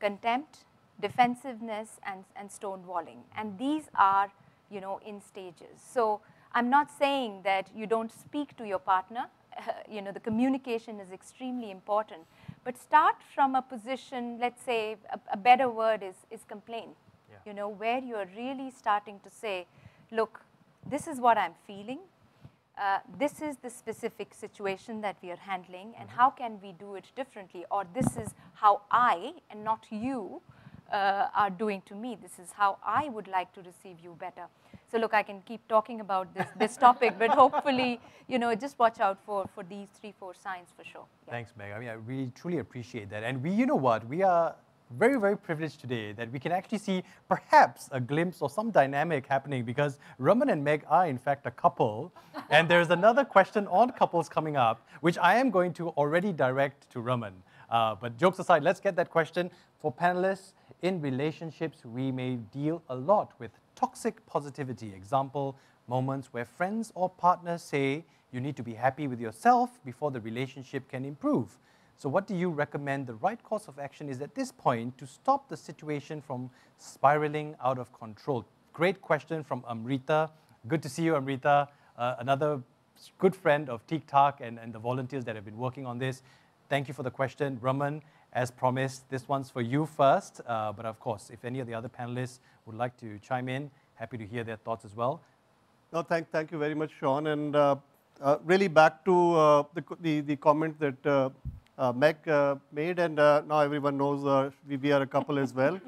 contempt, defensiveness, and stonewalling. And these are, in stages. So I'm not saying that you don't speak to your partner. The communication is extremely important. But start from a position, let's say, a better word is complain. Yeah. Where you're really starting to say, look, this is what I'm feeling. This is the specific situation that we are handling. And how can we do it differently? Or this is how I, and not you, are doing to me. This is how I would like to receive you better. So look, I can keep talking about this topic, but hopefully, just watch out for these 3-4 signs for sure. Yeah. Thanks, Meg. I mean, I really truly appreciate that. And we are very, very privileged today that we can actually see perhaps a glimpse of some dynamic happening, because Raman and Meg are in fact a couple, and there's another question on couples coming up, which I am going to already direct to Raman. But jokes aside, let's get that question for panelists. In relationships, we may deal a lot with toxic positivity. Example, moments where friends or partners say you need to be happy with yourself before the relationship can improve. So what do you recommend the right course of action is at this point to stop the situation from spiraling out of control? Great question from Amrita. Good to see you, Amrita. Another good friend of Theek Thak and the volunteers that have been working on this. Thank you for the question, Raman. As promised, this one's for you first, but of course, if any of the other panelists would like to chime in, happy to hear their thoughts as well. No, thank you very much, Sean, and really back to the comment that Meg made, and now everyone knows we are a couple as well,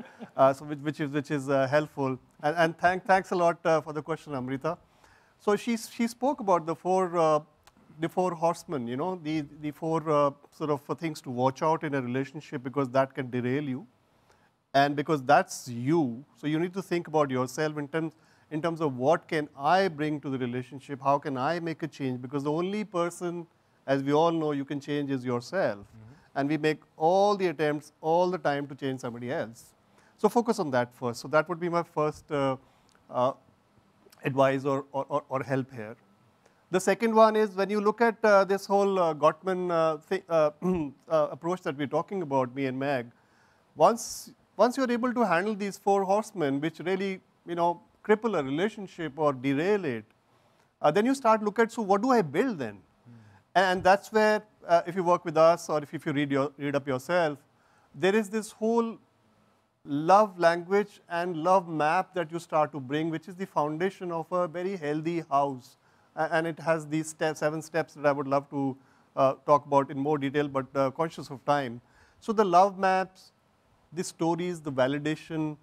so which is helpful. And thanks a lot for the question, Amrita. So she spoke about the four horsemen, the 4 sort of things to watch out in a relationship, because that can derail you, and because that's you. So you need to think about yourself in terms of what can I bring to the relationship, how can I make a change, because the only person, as we all know, you can change is yourself. Mm-hmm. And we make all the attempts all the time to change somebody else. So focus on that first. So that would be my first advice or help here. The second one is when you look at this whole Gottman approach that we're talking about, me and Meg, once you're able to handle these 4 horsemen, which really, cripple a relationship or derail it, then you start look at, so what do I build then? Mm. And that's where, if you work with us or if you read up yourself, there is this whole love language and love map that you start to bring, which is the foundation of a very healthy house. And it has these 7 steps that I would love to talk about in more detail, but conscious of time. So the love maps, the stories, the validation,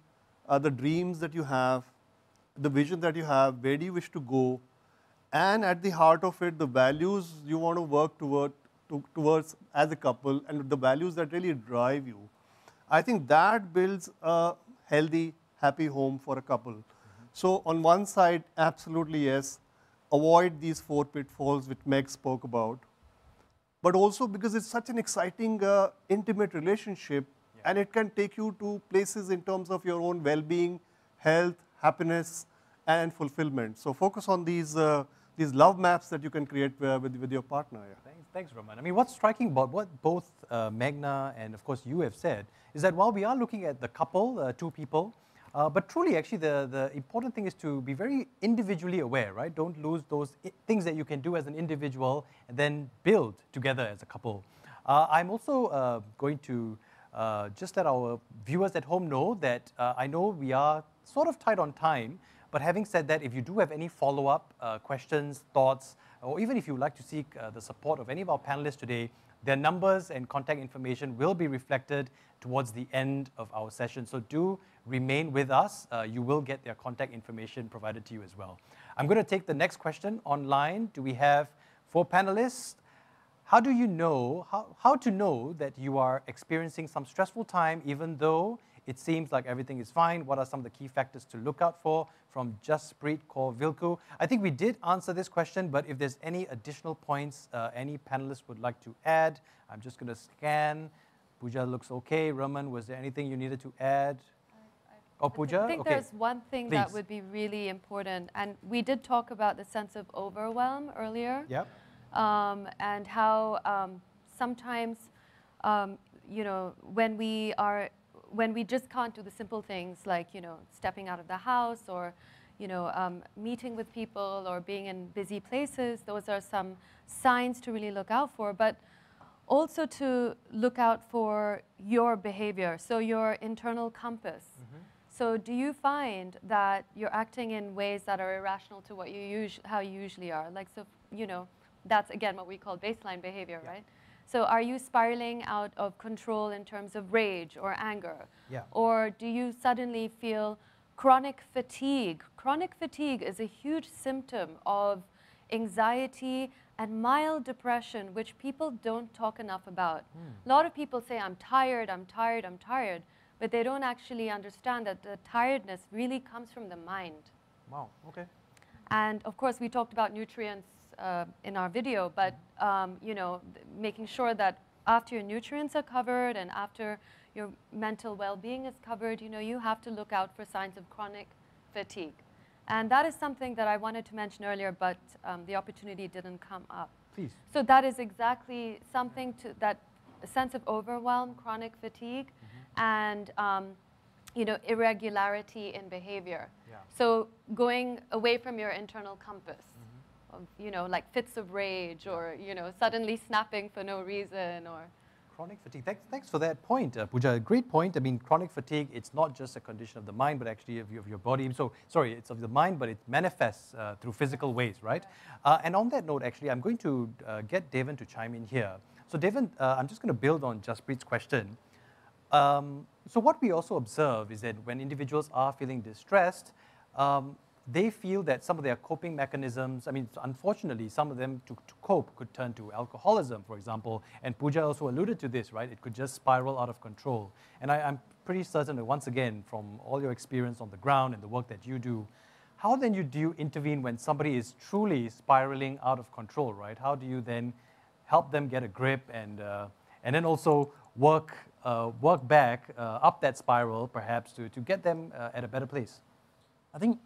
the dreams that you have, the vision that you have, where do you wish to go, and at the heart of it, the values you want to work towards as a couple, and the values that really drive you. I think that builds a healthy, happy home for a couple. Mm-hmm. So on one side, absolutely yes, avoid these 4 pitfalls which Meg spoke about, but also because it's such an exciting, intimate relationship, yeah. and it can take you to places in terms of your own well-being, health, happiness, and fulfillment. So focus on these these love maps that you can create with your partner. Yeah. Thanks, Raman. I mean, what's striking about what both Meghna and, of course, you have said is that while we are looking at the couple, two people, but truly, actually, the important thing is to be very individually aware, right? Don't lose those things that you can do as an individual and then build together as a couple. I'm also going to just let our viewers at home know that I know we are sort of tight on time, but having said that, if you do have any follow-up questions, thoughts, or even if you would like to seek the support of any of our panelists today, their numbers and contact information will be reflected towards the end of our session. So do remain with us. You will get their contact information provided to you as well. I'm going to take the next question online. Do we have 4 panelists? How do you know, how to know that you are experiencing some stressful time even though it seems like everything is fine? What are some of the key factors to look out for? From Jaspreet Kaur Vilku. I think we did answer this question, but if there's any additional points any panelists would like to add, I'm just going to scan. Pooja looks okay. Raman, was there anything you needed to add? Oh, Pooja? I think there's one thing that would be really important, and we did talk about the sense of overwhelm earlier. Yep. And how sometimes, you know, when we just can't do the simple things like, you know, stepping out of the house or, you know, meeting with people or being in busy places, those are some signs to really look out for, but also to look out for your behavior, so your internal compass. Mm-hmm. So do you find that you're acting in ways that are irrational to what you how you usually are? Like, so, you know, that's again what we call baseline behavior, yeah. Right? So are you spiraling out of control in terms of rage or anger? Yeah. Or do you suddenly feel chronic fatigue? Chronic fatigue is a huge symptom of anxiety and mild depression, which people don't talk enough about. A lot of people say, I'm tired, I'm tired, I'm tired, but they don't actually understand that the tiredness really comes from the mind. Wow, okay. And of course, we talked about nutrients in our video, but you know, making sure that after your nutrients are covered and after your mental well-being is covered, you know, you have to look out for signs of chronic fatigue. And that is something that I wanted to mention earlier, but the opportunity didn't come up. Please. So that is exactly something to that sense of overwhelm, chronic fatigue, mm-hmm. and you know, irregularity in behavior. Yeah. So going away from your internal compass. Of, you know, like fits of rage or, you know, suddenly snapping for no reason or... Chronic fatigue. Thanks for that point, Pooja. Great point. I mean, chronic fatigue, it's not just a condition of the mind, but actually of your body. So, sorry, it's of the mind, but it manifests through physical ways, right? And on that note, actually, I'm going to get Devon to chime in here. So, Devon, I'm just going to build on Jaspreet's question. So, what we also observe is that when individuals are feeling distressed, they feel that some of their coping mechanisms, I mean, unfortunately, some of them to cope could turn to alcoholism, for example, and Pooja also alluded to this, right? It could just spiral out of control. And I'm pretty certain that once again, from all your experience on the ground and the work that you do, how then do you intervene when somebody is truly spiraling out of control, right? How do you then help them get a grip and then also work back up that spiral, perhaps, to get them at a better place? I think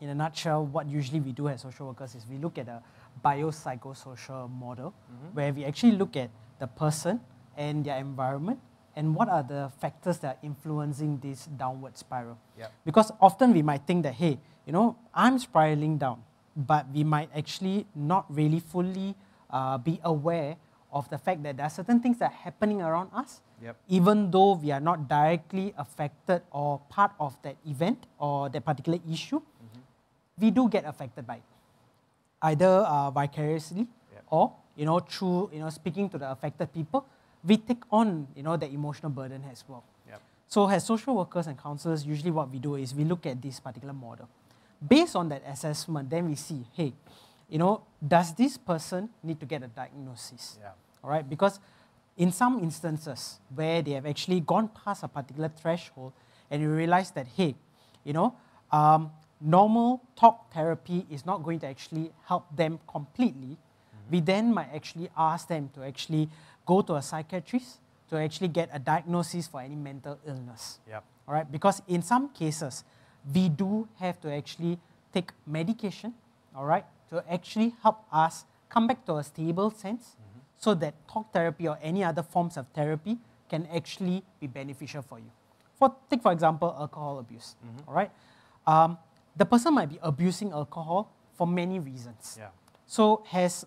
in a nutshell, what usually we do as social workers is we look at a biopsychosocial model, mm-hmm. where we actually look at the person and their environment and what are the factors that are influencing this downward spiral. Yep. Because often we might think that, hey, you know, I'm spiraling down, but we might actually not really fully be aware of the fact that there are certain things that are happening around us, yep. even though we are not directly affected or part of that event or that particular issue, mm-hmm. we do get affected by it, either vicariously yep. or, you know, through, you know, speaking to the affected people, we take on, you know, the emotional burden as well. Yep. So as social workers and counsellors, usually what we do is we look at this particular model. Based on that assessment, then we see, hey, you know, does this person need to get a diagnosis? Yeah. All right, because in some instances where they have actually gone past a particular threshold and you realize that, hey, you know, normal talk therapy is not going to actually help them completely, mm-hmm. we then might actually ask them to actually go to a psychiatrist to actually get a diagnosis for any mental illness. Yeah. All right, because in some cases, we do have to actually take medication, all right, to actually help us come back to a stable sense so that talk therapy or any other forms of therapy can actually be beneficial for you. Take, for example, alcohol abuse, all right? The person might be abusing alcohol for many reasons. Yeah. So has,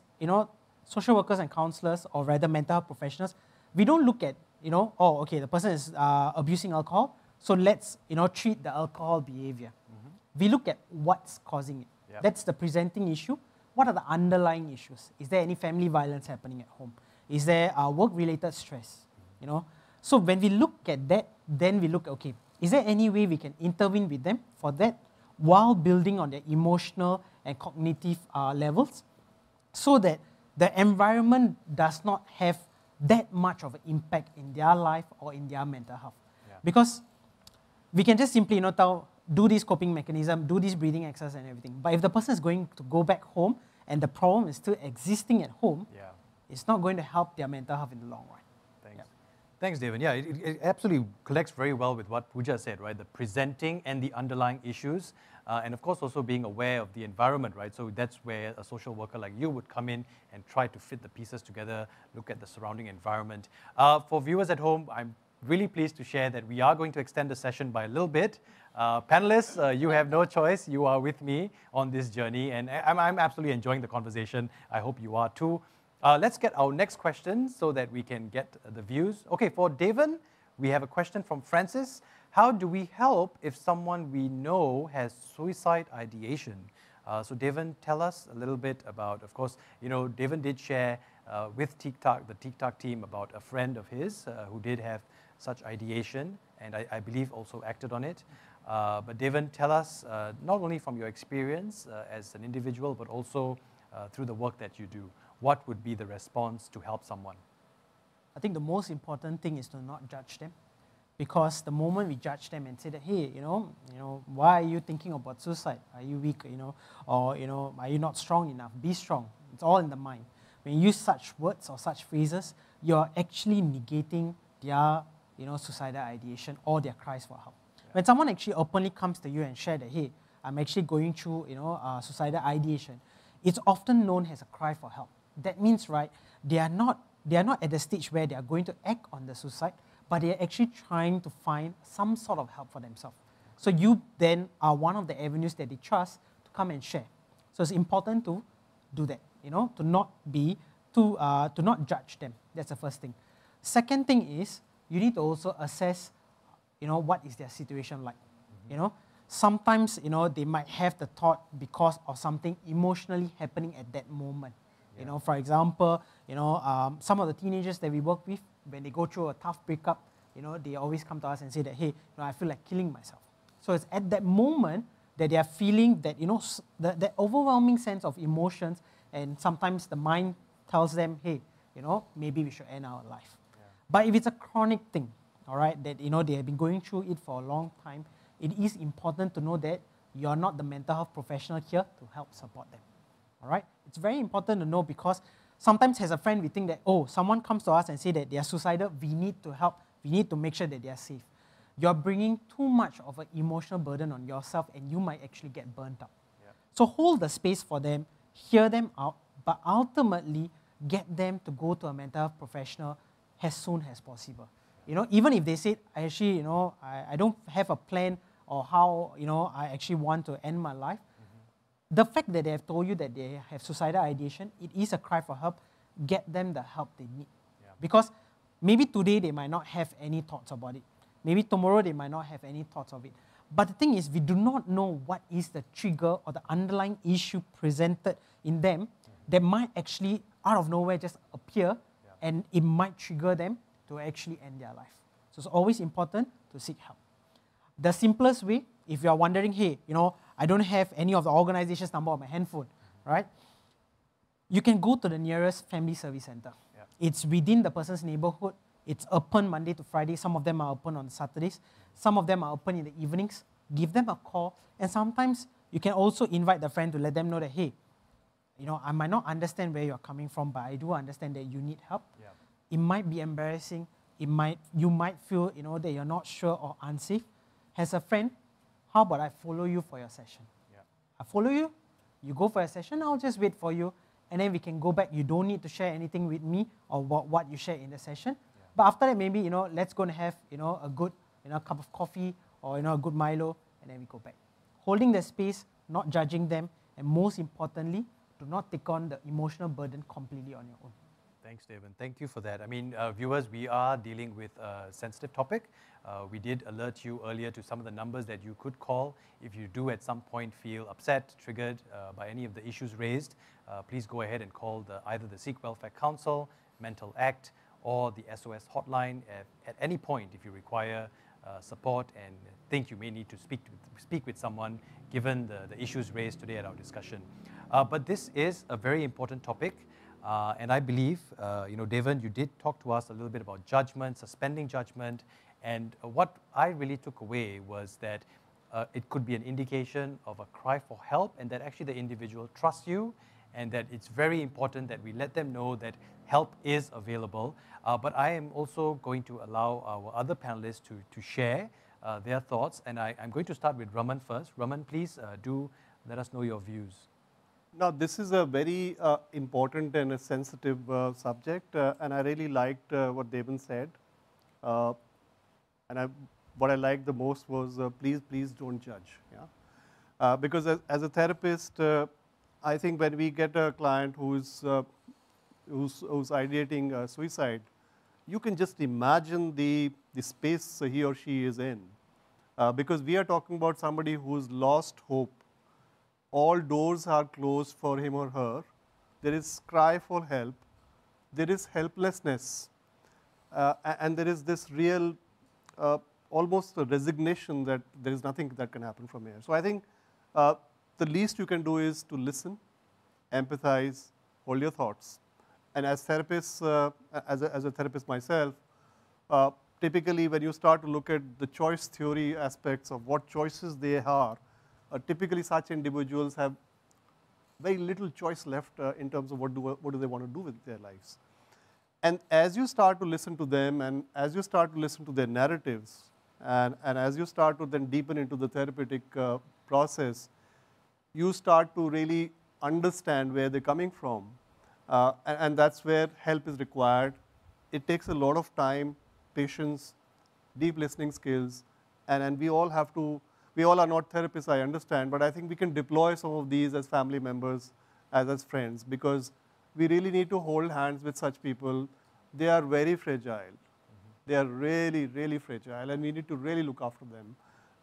social workers and counselors, or rather mental health professionals, we don't look at, oh, okay, the person is abusing alcohol, so let's, treat the alcohol behavior. We look at what's causing it. Yep. That's the presenting issue. What are the underlying issues? Is there any family violence happening at home? Is there work-related stress? So when we look at that, then we look, okay, is there any way we can intervene with them for that while building on their emotional and cognitive levels so that the environment does not have that much of an impact in their life or in their mental health. Yeah. Because we can just simply tell, do this coping mechanism, do this breathing exercise and everything. But if the person is going to go back home and the problem is still existing at home, it's not going to help their mental health in the long run. Thanks, Devon. Yeah, it absolutely collects very well with what Pooja said, right? The presenting and the underlying issues, and of course also being aware of the environment, right? So that's where a social worker like you would come in and try to fit the pieces together, look at the surrounding environment. For viewers at home, I'm really pleased to share that we are going to extend the session by a little bit. Panelists, you have no choice. You are with me on this journey, and I'm absolutely enjoying the conversation. I hope you are too. Let's get our next question so that we can get the views. Okay, for Devon, we have a question from Francis. How do we help if someone we know has suicide ideation? So Devon, tell us a little bit about, of course, Devon did share with Theek Thak, the Theek Thak team, about a friend of his who did have such ideation, and I believe also acted on it. But Devon, tell us not only from your experience as an individual, but also through the work that you do. What would be the response to help someone? I think the most important thing is to not judge them, because the moment we judge them and say that, hey, why are you thinking about suicide? Are you weak, or are you not strong enough? Be strong. It's all in the mind. When you use such words or such phrases, you're actually negating their, suicidal ideation or their cries for help. Yeah. When someone actually openly comes to you and share that, hey, I'm actually going through, suicidal ideation, it's often known as a cry for help. That means, right, they are not at the stage where they are going to act on the suicide, but they are actually trying to find some sort of help for themselves. So you then are one of the avenues that they trust to come and share. So it's important to do that, to not be, to not judge them. That's the first thing. Second thing is, you need to also assess, what is their situation like, Sometimes, they might have the thought because of something emotionally happening at that moment. For example, some of the teenagers that we work with, when they go through a tough breakup, they always come to us and say that, hey, I feel like killing myself. So it's at that moment that they are feeling that, that overwhelming sense of emotions, and sometimes the mind tells them, hey, maybe we should end our life. Yeah. But if it's a chronic thing, all right, that, they have been going through it for a long time, it is important to know that you're not the mental health professional here to help support them. All right? It's very important to know, because sometimes as a friend, we think that, oh, someone comes to us and say that they are suicidal, we need to help, we need to make sure that they are safe. You're bringing too much of an emotional burden on yourself, and you might actually get burnt out. Yeah. So hold the space for them, hear them out, but ultimately get them to go to a mental health professional as soon as possible. Even if they say, actually, I don't have a plan or how, I actually want to end my life, the fact that they have told you that they have suicidal ideation, it is a cry for help. Get them the help they need. Yeah. Because maybe today they might not have any thoughts about it. Maybe tomorrow they might not have any thoughts of it. But the thing is, we do not know what is the trigger or the underlying issue presented in them that might actually, out of nowhere, just appear, and it might trigger them to actually end their life. So it's always important to seek help. The simplest way, if you are wondering, hey, I don't have any of the organization's number on my handphone, right? You can go to the nearest family service center. Yeah. It's within the person's neighborhood. It's open Monday to Friday. Some of them are open on Saturdays. Some of them are open in the evenings. Give them a call. And sometimes you can also invite the friend to let them know that, hey, I might not understand where you're coming from, but I do understand that you need help. Yeah. It might be embarrassing. You might feel, that you're not sure or unsafe. As a friend, how about I follow you for your session? Yeah. I follow you, you go for a session, I'll just wait for you, and then we can go back. You don't need to share anything with me or what you share in the session. Yeah. But after that, maybe, you know, let's go and have, you know, a good, you know, cup of coffee or, you know, a good Milo, and then we go back. Holding the space, not judging them, and most importantly, do not take on the emotional burden completely on your own. Thanks, Devon. Thank you for that. I mean, viewers, we are dealing with a sensitive topic. We did alert you earlier to some of the numbers that you could call. If you do at some point feel upset, triggered by any of the issues raised, please go ahead and call either the Sikh Welfare Council, Mental Act, or the SOS hotline at any point if you require support and think you may need to speak with someone given the issues raised today at our discussion. But this is a very important topic. And I believe, you know, Devon, you did talk to us a little bit about judgment, suspending judgment, and what I really took away was that it could be an indication of a cry for help, and that actually the individual trusts you, and that it's very important that we let them know that help is available. But I am also going to allow our other panelists to share their thoughts, and I'm going to start with Raman first. Raman, please do let us know your views. Now, this is a very important and a sensitive subject, and I really liked what Devon said. And what I liked the most was, please don't judge. Yeah? Because as a therapist, I think when we get a client who's ideating suicide, you can just imagine the space he or she is in. Because we are talking about somebody who's lost hope. All doors are closed for him or her. There is cry for help. There is helplessness. And there is this real, almost a resignation that there is nothing that can happen from here. So I think the least you can do is to listen, empathize, hold your thoughts. And as therapists, as a therapist myself, typically when you start to look at the choice theory aspects of what choices they are, typically such individuals have very little choice left in terms of what do they want to do with their lives. And as you start to listen to them, and as you start to listen to their narratives, and as you start to then deepen into the therapeutic process, you start to really understand where they're coming from. And that's where help is required. It takes a lot of time, patience, deep listening skills, and we all have to. We all are not therapists, I understand, but I think we can deploy some of these as family members, as friends, because we really need to hold hands with such people. They are very fragile. Mm-hmm. They are really, really fragile, and we need to really look after them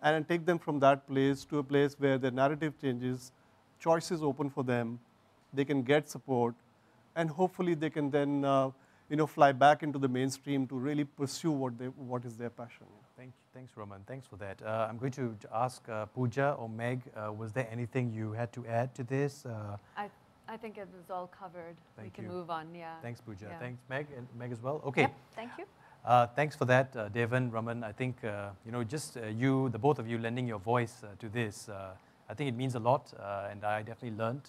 and take them from that place to a place where their narrative changes, choices open for them, they can get support, and hopefully they can then you know, fly back into the mainstream to really pursue what is their passion. Thanks, Raman. Thanks for that. I'm going to ask Pooja or Meg, was there anything you had to add to this? I think it was all covered. Thank you. We can move on, yeah. Thanks, Pooja. Yeah. Thanks, Meg, and Meg as well. Okay. Yep, thank you. Thanks for that, Devon, Raman. I think, you know, just you, the both of you lending your voice to this, I think it means a lot, and I definitely learned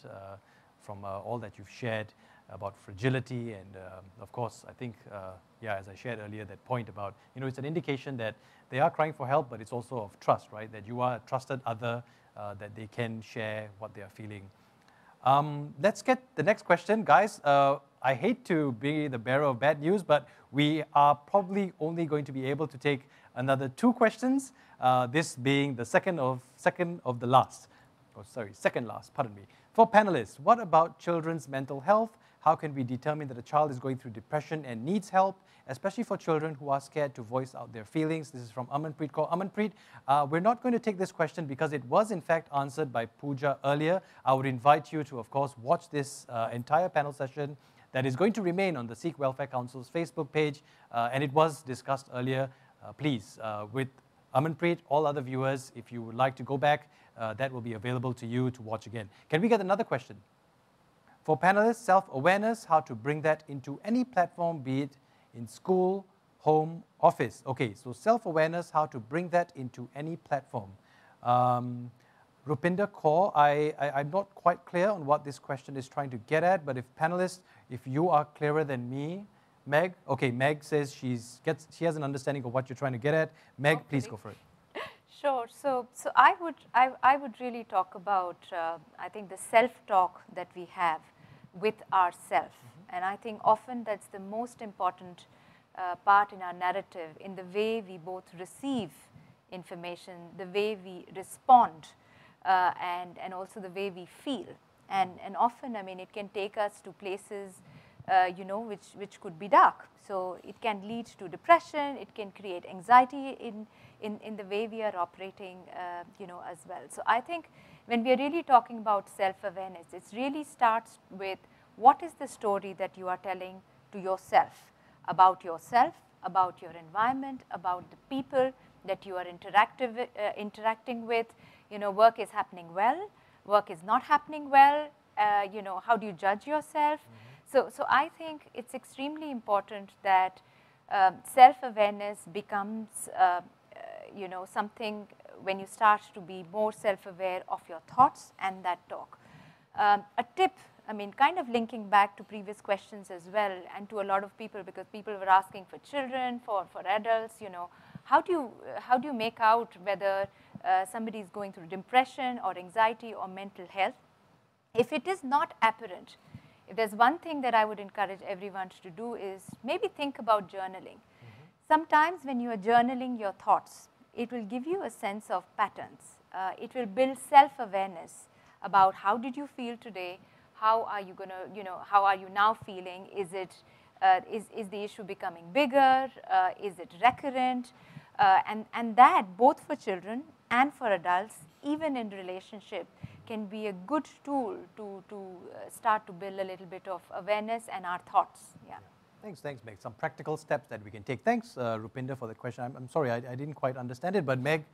from all that you've shared about fragility, and of course, I think, yeah, as I shared earlier, that point about, you know, it's an indication that they are crying for help, but it's also of trust, right? That you are a trusted other, that they can share what they are feeling. Let's get the next question. Guys, I hate to be the bearer of bad news, but we are probably only going to be able to take another 2 questions, this being the second of the last. Oh, sorry, second last, pardon me. For panelists, what about children's mental health? How can we determine that a child is going through depression and needs help, especially for children who are scared to voice out their feelings? This is from Amanpreet Kaur. Amanpreet, we're not going to take this question because it was in fact answered by Pooja earlier. I would invite you to, of course, watch this entire panel session that is going to remain on the Sikh Welfare Council's Facebook page, and it was discussed earlier. Please, with Amanpreet, all other viewers, if you would like to go back, that will be available to you to watch again. Can we get another question? For panelists, self-awareness, how to bring that into any platform, be it in school, home, office. Okay, so self-awareness, how to bring that into any platform. Rupinder Kaur, I'm not quite clear on what this question is trying to get at, but if panelists, if you are clearer than me, Meg, okay, Meg says she has an understanding of what you're trying to get at. Meg, please go for it. Sure. So I would really talk about I think the self-talk that we have with ourselves, mm-hmm. and I think often that's the most important part in our narrative, in the way we both receive information, the way we respond, and also the way we feel. And often, I mean, it can take us to places, you know, which could be dark. So it can lead to depression. It can create anxiety in the way we are operating, you know, as well. So I think when we are really talking about self-awareness, it really starts with what is the story that you are telling to yourself, about your environment, about the people that you are interacting with. You know, work is happening well, work is not happening well, you know, how do you judge yourself? Mm-hmm. So I think it's extremely important that self-awareness becomes, you know, something when you start to be more self-aware of your thoughts and that talk. A tip, I mean, kind of linking back to previous questions as well, and to a lot of people, because people were asking for children, for adults, you know, how do you make out whether somebody is going through depression or anxiety or mental health? If it is not apparent, if there's one thing that I would encourage everyone to do is maybe think about journaling. Mm-hmm. Sometimes when you are journaling your thoughts, it will give you a sense of patterns. It will build self-awareness about how did you feel today, how are you going to, you know, how are you now feeling? Is it, is the issue becoming bigger? Is it recurrent? And that, both for children and for adults, even in relationship, can be a good tool to start to build a little bit of awareness and our thoughts. Yeah. Thanks, Meg. Some practical steps that we can take. Thanks, Rupinder, for the question. I'm sorry, I didn't quite understand it, but Meg,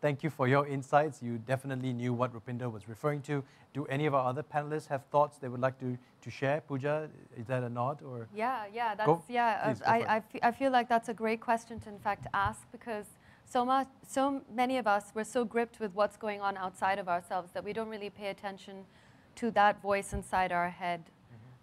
thank you for your insights. You definitely knew what Rupinder was referring to. Do any of our other panelists have thoughts they would like to share? Pooja, is that a nod? Or? Yeah, that's, I feel like that's a great question to, in fact, ask, because so many of us, we're so gripped with what's going on outside of ourselves that we don't really pay attention to that voice inside our head,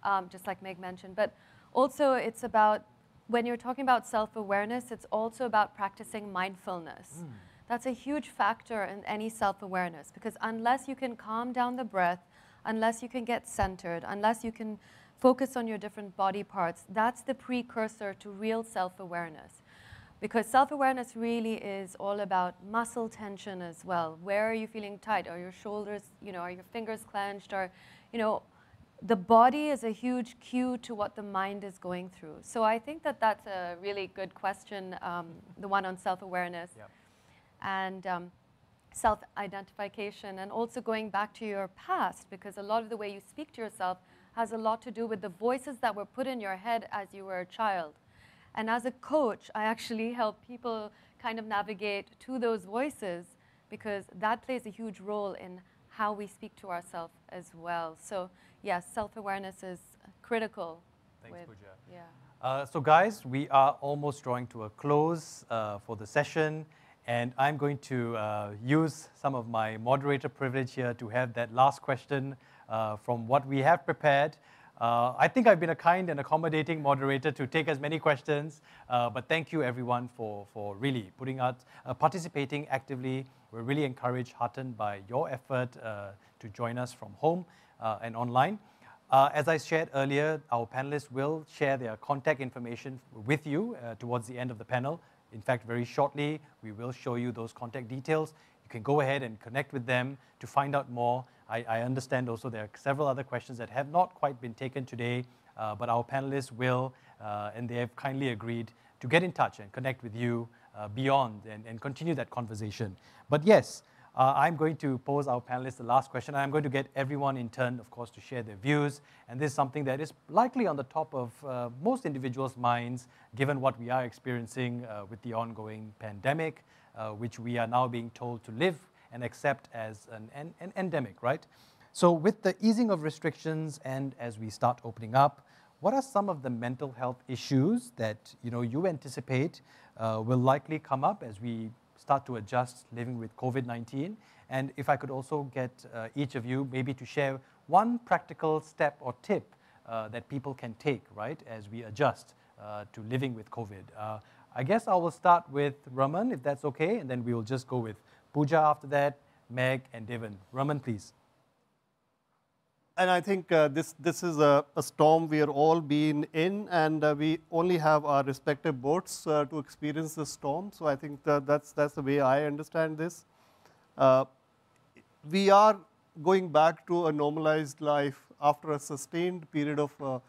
mm-hmm. Just like Meg mentioned. But also, it's about, when you're talking about self-awareness, it's also about practicing mindfulness. Mm. That's a huge factor in any self-awareness, because unless you can calm down the breath, unless you can get centered, unless you can focus on your different body parts, that's the precursor to real self-awareness. Because self-awareness really is all about muscle tension as well. Where are you feeling tight? Are your shoulders, you know, are your fingers clenched? Or, you know, the body is a huge cue to what the mind is going through. So I think that that's a really good question, the one on self-awareness, yep. and self-identification, and also going back to your past, because a lot of the way you speak to yourself has a lot to do with the voices that were put in your head as you were a child. And as a coach, I actually help people kind of navigate to those voices, because that plays a huge role in how we speak to ourselves as well. So yes, self-awareness is critical. Thanks, Pooja. Yeah. So guys, we are almost drawing to a close for the session, and I'm going to use some of my moderator privilege here to have that last question from what we have prepared. I think I've been a kind and accommodating moderator to take as many questions, but thank you everyone for really putting out, participating actively. We're really encouraged, heartened by your effort to join us from home and online. As I shared earlier, our panelists will share their contact information with you towards the end of the panel. In fact, very shortly, we will show you those contact details. You can go ahead and connect with them to find out more. I understand also there are several other questions that have not quite been taken today, but our panelists will, and they have kindly agreed to get in touch and connect with you beyond and continue that conversation. But yes, I'm going to pose our panelists the last question. I'm going to get everyone in turn, of course, to share their views. And this is something that is likely on the top of most individuals' minds, given what we are experiencing with the ongoing pandemic, which we are now being told to live and accept as an endemic, right? So with the easing of restrictions and as we start opening up, what are some of the mental health issues that you anticipate will likely come up as we start to adjust living with COVID-19? And if I could also get each of you maybe to share one practical step or tip that people can take, right, as we adjust to living with COVID. I guess I will start with Raman, if that's okay, and then we will just go with Pooja after that, Meg and Devon. Raman, please. And I think this is a storm we are all been in, and we only have our respective boats to experience the storm. So I think that's the way I understand this. We are going back to a normalized life after a sustained period of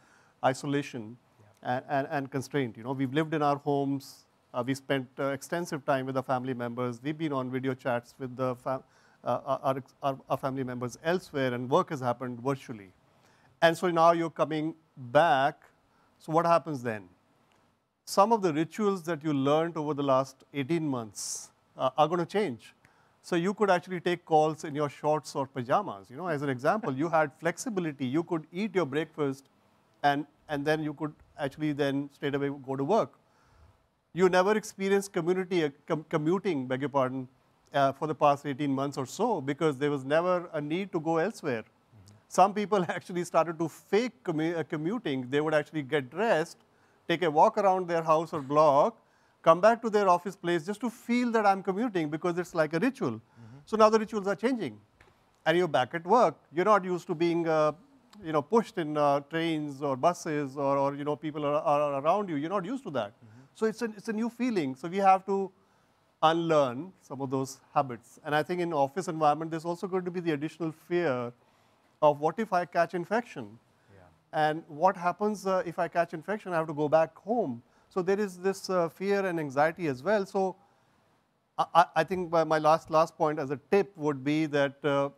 isolation. And constraint. You know, we've lived in our homes, we spent extensive time with our family members, we've been on video chats with the our family members elsewhere, and work has happened virtually. And so now you're coming back, so what happens then? Some of the rituals that you learned over the last 18 months are going to change. So you could actually take calls in your shorts or pajamas. You know, as an example, you had flexibility, you could eat your breakfast and then you could actually then straight away go to work. You never experienced commuting, beg your pardon, for the past 18 months or so, because there was never a need to go elsewhere. Mm-hmm. Some people actually started to fake commuting. They would actually get dressed, take a walk around their house or block, come back to their office place just to feel that I'm commuting, because it's like a ritual. Mm-hmm. So now the rituals are changing and you're back at work. You're not used to being you know, pushed in trains or buses, or you know, people are around you. You're not used to that. Mm-hmm. So it's a new feeling. So we have to unlearn some of those habits. And I think in office environment, there's also going to be the additional fear of what if I catch infection? Yeah. And what happens if I catch infection? I have to go back home. So there is this fear and anxiety as well. So I think my last point as a tip would be that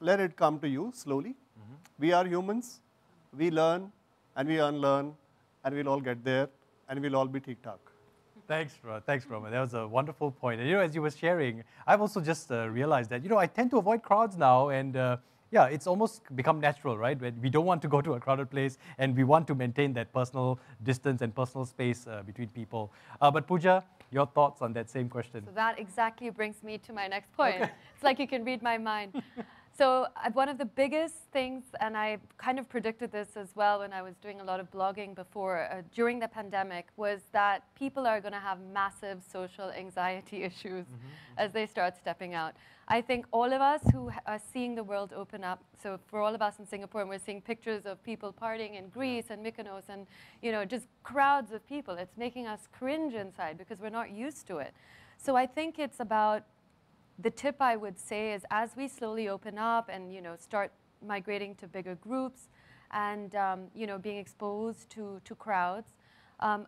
let it come to you slowly. We are humans, we learn and we unlearn, and we'll all get there and we'll all be Theek Thak. Thanks, thanks, Raman. That was a wonderful point. And you know, as you were sharing, I've also just realized that, you know, I tend to avoid crowds now, and yeah, it's almost become natural, right? We don't want to go to a crowded place and we want to maintain that personal distance and personal space between people. But Pooja, your thoughts on that same question. So that exactly brings me to my next point. Okay. It's like you can read my mind. So one of the biggest things, and I kind of predicted this as well when I was doing a lot of blogging before, during the pandemic, was that people are going to have massive social anxiety issues as they start stepping out. I think all of us who are seeing the world open up, so for all of us in Singapore, and we're seeing pictures of people partying in Greece and Mykonos and, you know, just crowds of people. It's making us cringe inside because we're not used to it. So I think it's about... The tip I would say is, as we slowly open up and, you know, start migrating to bigger groups and, you know, being exposed to crowds,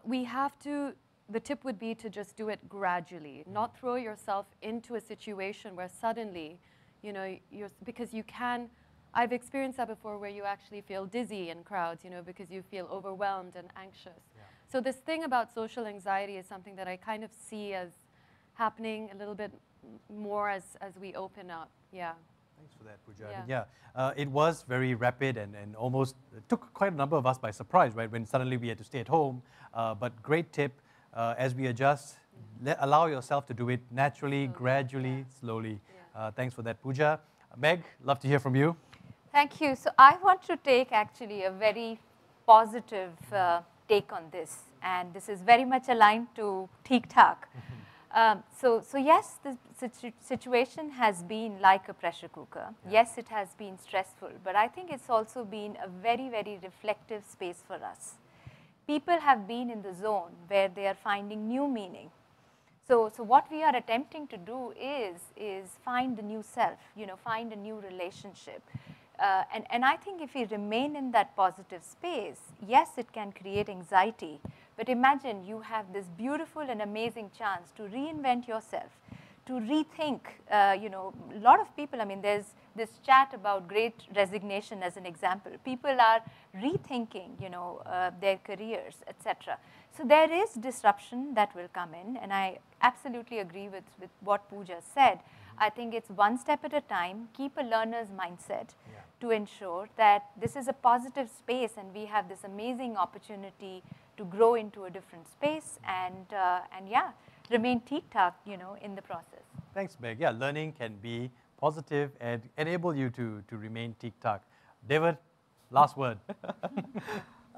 we have to, the tip would be to just do it gradually, not throw yourself into a situation where suddenly, you know, you're, because you can, I've experienced that before, where you actually feel dizzy in crowds, you know, because you feel overwhelmed and anxious. Yeah. So this thing about social anxiety is something that I kind of see as happening a little bit more as we open up, yeah. Thanks for that, Pooja. Yeah, I mean, yeah. It was very rapid and almost took quite a number of us by surprise, right, when suddenly we had to stay at home. But great tip, as we adjust, allow yourself to do it naturally, gradually, slowly. Yeah. Thanks for that, Pooja. Meg, love to hear from you. Thank you. So I want to take actually a very positive take on this, and this is very much aligned to Theek Thak. So yes, the situation has been like a pressure cooker. Yeah. Yes, it has been stressful, but I think it's also been a very, very reflective space for us. People have been in the zone where they are finding new meaning. So what we are attempting to do is find a new self, you know, find a new relationship. And I think if we remain in that positive space, yes, it can create anxiety. But imagine you have this beautiful and amazing chance to reinvent yourself, to rethink, you know, a lot of people, I mean, there's this chat about great resignation as an example. People are rethinking, you know, their careers, etc. So there is disruption that will come in, and I absolutely agree with what Pooja said. I think it's one step at a time, keep a learner's mindset to ensure that this is a positive space and we have this amazing opportunity to grow into a different space and yeah, remain Theek Thak, you know, in the process. Thanks, Meg. Yeah, learning can be positive and enable you to remain Theek Thak. David, last word.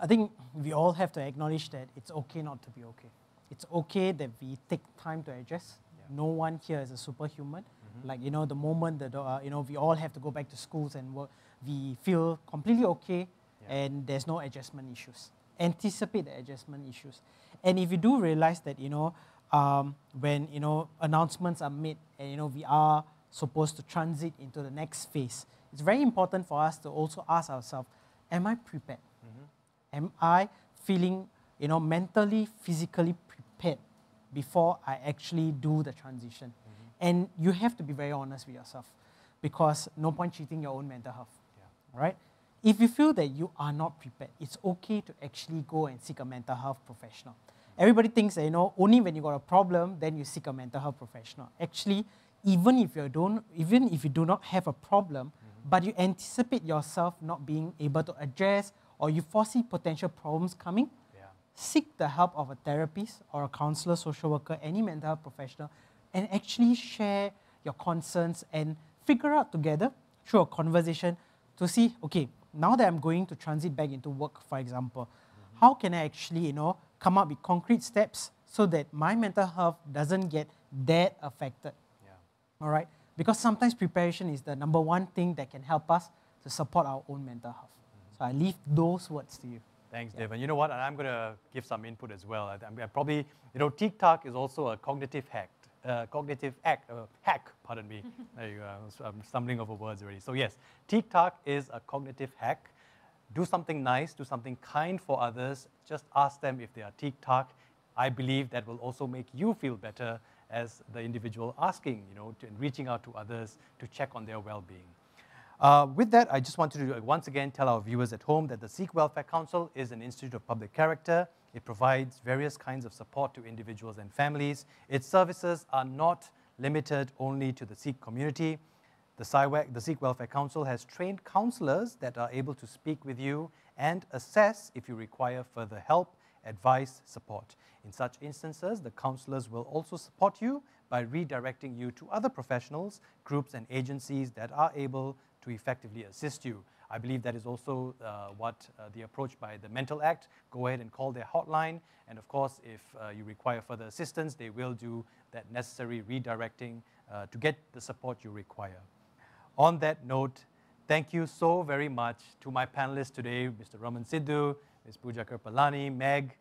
I think we all have to acknowledge that it's okay not to be okay. it's okay that we take time to adjust. Yeah. No one here is a superhuman. Mm-hmm. Like, you know, the moment that, you know, we all have to go back to schools and work, we feel completely okay, yeah, and there's no adjustment issues. Anticipate the adjustment issues. And if you do realize that, you know, when, you know, announcements are made and, you know, we are supposed to transit into the next phase, it's very important for us to also ask ourselves, am I prepared? Mm-hmm. Am I feeling, you know, mentally, physically prepared before I actually do the transition? Mm-hmm. And you have to be very honest with yourself, because no point cheating your own mental health, yeah, right? If you feel that you are not prepared, it's okay to actually go and seek a mental health professional. Mm-hmm. Everybody thinks that, you know, only when you got a problem, then you seek a mental health professional. Actually, even if you do not have a problem, mm-hmm, but you anticipate yourself not being able to address, or you foresee potential problems coming, yeah, seek the help of a therapist or a counselor, social worker, any mental health professional, and actually share your concerns and figure out together through a conversation to see, okay, now that I'm going to transit back into work, for example, mm-hmm, how can I actually, you know, come up with concrete steps so that my mental health doesn't get that affected? Yeah. All right? Because sometimes preparation is the number one thing that can help us to support our own mental health. Mm-hmm. So I leave those words to you. Thanks, yeah, Devon. You know what? And I'm going to give some input as well. I probably, you know, Theek Thak is also a cognitive hack, pardon me. There you go. I'm stumbling over words already. So yes, Theek Thak is a cognitive hack. Do something nice, do something kind for others. Just ask them if they are Theek Thak. I believe that will also make you feel better as the individual asking, you know, and reaching out to others to check on their well-being. With that, I just wanted to once again tell our viewers at home that the Sikh Welfare Council is an institute of public character. It provides various kinds of support to individuals and families. Its services are not limited only to the Sikh community. The CYWAC, the Sikh Welfare Council, has trained counselors that are able to speak with you and assess if you require further help, advice, support. In such instances, the counselors will also support you by redirecting you to other professionals, groups, and agencies that are able to effectively assist you. I believe that is also what the approach by the Mental Act. Go ahead and call their hotline. And of course, if you require further assistance, they will do that necessary redirecting to get the support you require. On that note, thank you so very much to my panelists today, Mr. Raman Sidhu, Ms. Pooja Kirpalani, Meg,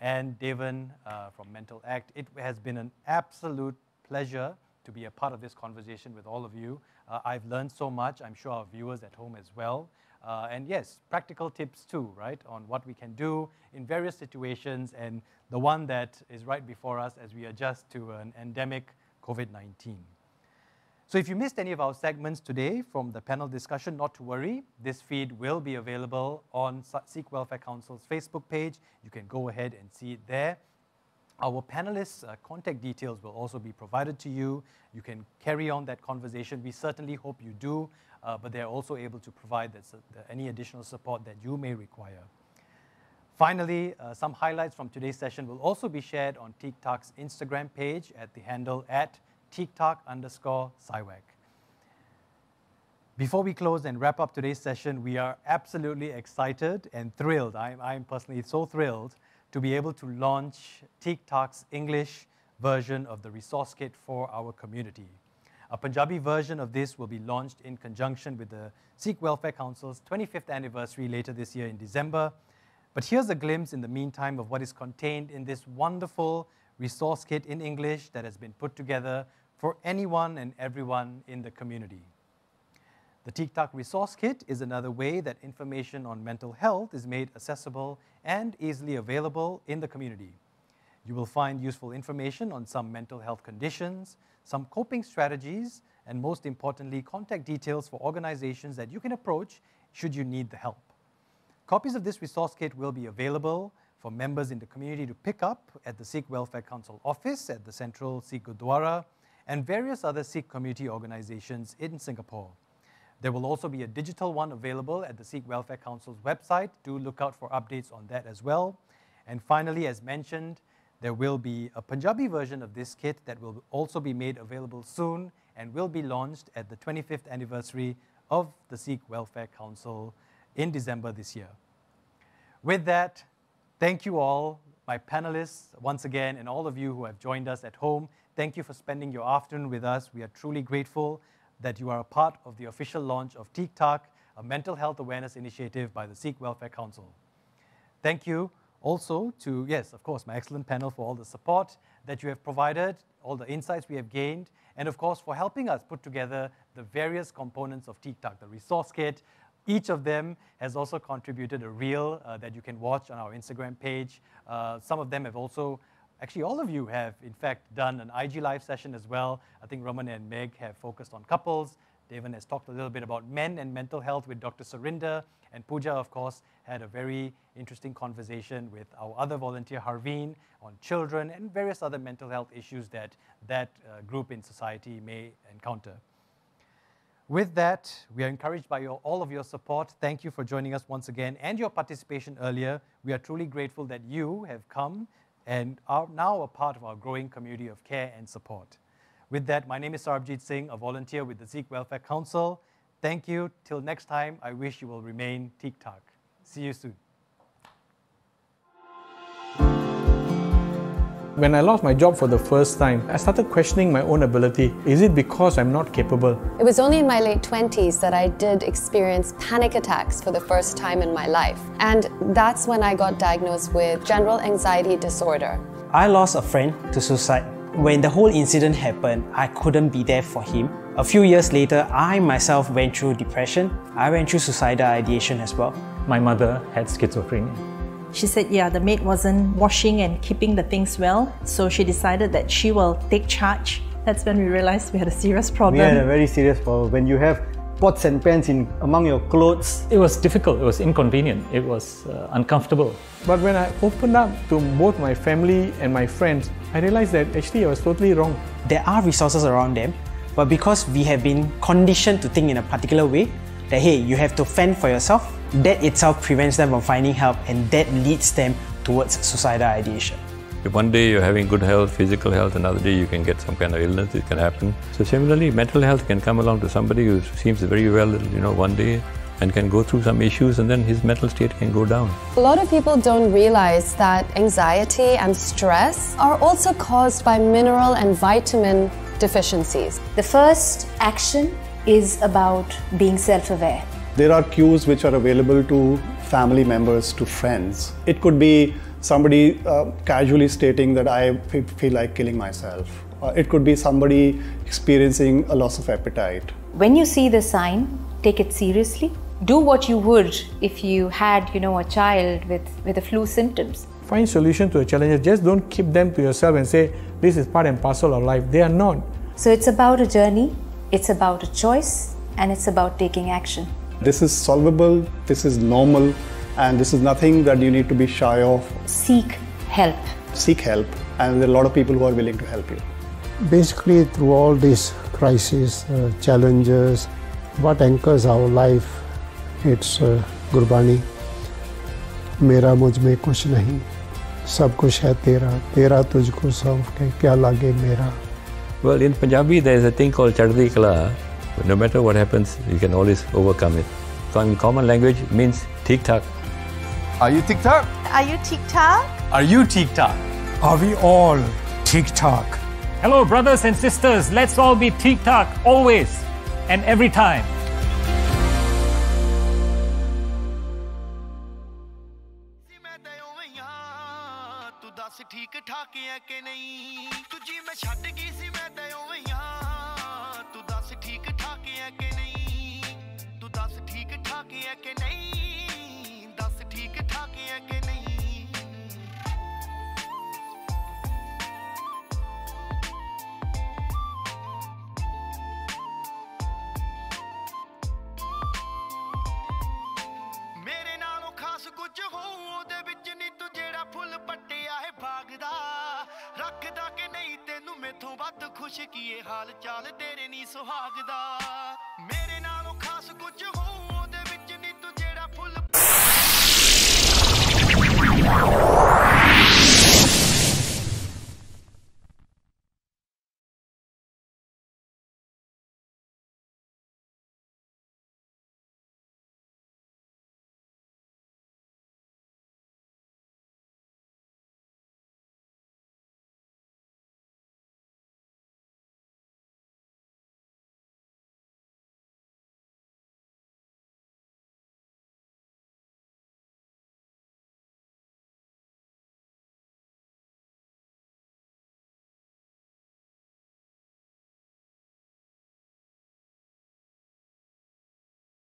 and Devon from Mental Act. It has been an absolute pleasure to be a part of this conversation with all of you. I've learned so much, I'm sure our viewers at home as well. And yes, practical tips too, right, on what we can do in various situations, and the one that is right before us as we adjust to an endemic COVID-19. So if you missed any of our segments today from the panel discussion, not to worry. This feed will be available on Sikh Welfare Council's Facebook page. You can go ahead and see it there. Our panelists' contact details will also be provided to you. You can carry on that conversation. We certainly hope you do, but they're also able to provide that, any additional support that you may require. Finally, some highlights from today's session will also be shared on Theek Thak's Instagram page at the handle at @theekthak_CyWac. Before we close and wrap up today's session, we are absolutely excited and thrilled. I'm personally so thrilled to be able to launch Theek Thak's English version of the resource kit for our community. A Punjabi version of this will be launched in conjunction with the Sikh Welfare Council's 25th anniversary later this year in December. But here's a glimpse in the meantime of what is contained in this wonderful resource kit in English that has been put together for anyone and everyone in the community. The Theek Thak resource kit is another way that information on mental health is made accessible and easily available in the community. You will find useful information on some mental health conditions, some coping strategies, and most importantly, contact details for organizations that you can approach should you need the help. Copies of this resource kit will be available for members in the community to pick up at the Sikh Welfare Council office at the Central Sikh Gurdwara and various other Sikh community organizations in Singapore. There will also be a digital one available at the Sikh Welfare Council's website. Do look out for updates on that as well. And finally, as mentioned, there will be a Punjabi version of this kit that will also be made available soon and will be launched at the 25th anniversary of the Sikh Welfare Council in December this year. With that, thank you all my panelists, once again, and all of you who have joined us at home. Thank you for spending your afternoon with us. We are truly grateful that you are a part of the official launch of Theek Thak, a mental health awareness initiative by the Sikh Welfare Council. Thank you also to, yes, of course, my excellent panel for all the support that you have provided, all the insights we have gained, and of course, for helping us put together the various components of Theek Thak, the resource kit. Each of them has also contributed a reel that you can watch on our Instagram page. Some of them have also, actually all of you have in fact done an IG live session as well. I think Raman and Meg have focused on couples. Devon has talked a little bit about men and mental health with Dr. Surinder. And Pooja, of course, had a very interesting conversation with our other volunteer, Harveen, on children and various other mental health issues that that group in society may encounter. With that, we are encouraged by all of your support. Thank you for joining us once again and your participation earlier. We are truly grateful that you have come and are now a part of our growing community of care and support. With that, my name is Sarabjit Singh, a volunteer with the Sikh Welfare Council. Thank you. Till next time, I wish you will remain Theek Thak. See you soon. When I lost my job for the first time, I started questioning my own ability. Is it because I'm not capable? It was only in my late 20s that I did experience panic attacks for the first time in my life. And that's when I got diagnosed with general anxiety disorder. I lost a friend to suicide. When the whole incident happened, I couldn't be there for him. A few years later, I myself went through depression. I went through suicidal ideation as well. My mother had schizophrenia. She said, yeah, the maid wasn't washing and keeping the things well, so she decided that she will take charge. That's when we realized we had a serious problem. We had a very serious problem. When you have pots and pans in among your clothes. It was difficult, it was inconvenient, it was uncomfortable. But when I opened up to both my family and my friends, I realized that actually I was totally wrong. There are resources around them, but because we have been conditioned to think in a particular way, that hey, you have to fend for yourself, that itself prevents them from finding help, and that leads them towards suicidal ideation. If one day you're having good health, physical health, another day you can get some kind of illness, it can happen. So similarly, mental health can come along to somebody who seems very well, you know, one day and can go through some issues, and then his mental state can go down. A lot of people don't realize that anxiety and stress are also caused by mineral and vitamin deficiencies. The first action is about being self-aware. There are cues which are available to family members, to friends. It could be somebody casually stating that I feel like killing myself. It could be somebody experiencing a loss of appetite. When you see the sign, take it seriously. Do what you would if you had, you know, a child with the flu symptoms. Find solution to the challenges. Just don't keep them to yourself and say, this is part and parcel of life. They are not. So it's about a journey, it's about a choice, and it's about taking action. This is solvable, this is normal, and this is nothing that you need to be shy of. Seek help. Seek help, and there are a lot of people who are willing to help you. Basically, through all these crises, challenges, what anchors our life, it's Gurbani. Mera mujh mein kuch nahi, sab kuch hai tera, tera tujhko sab kya lage mera. Well, in Punjabi, there is a thing called Chardi Kala. No matter what happens, you can always overcome it. So in common language means Theek Thak. Are you Theek Thak? Are you Theek Thak? Are you Theek Thak? Are we all Theek Thak? Hello brothers and sisters, let's all be Theek Thak always and every time. ਰੱਖਦਾ ਕਿ ਨਹੀਂ ਤੈਨੂੰ ਮੈਥੋਂ ਵੱਧ ਖੁਸ਼ ਕੀਏ ਹਾਲ ਚਾਲ ਤੇਰੇ ਨਹੀਂ ਸੁਹਾਗਦਾ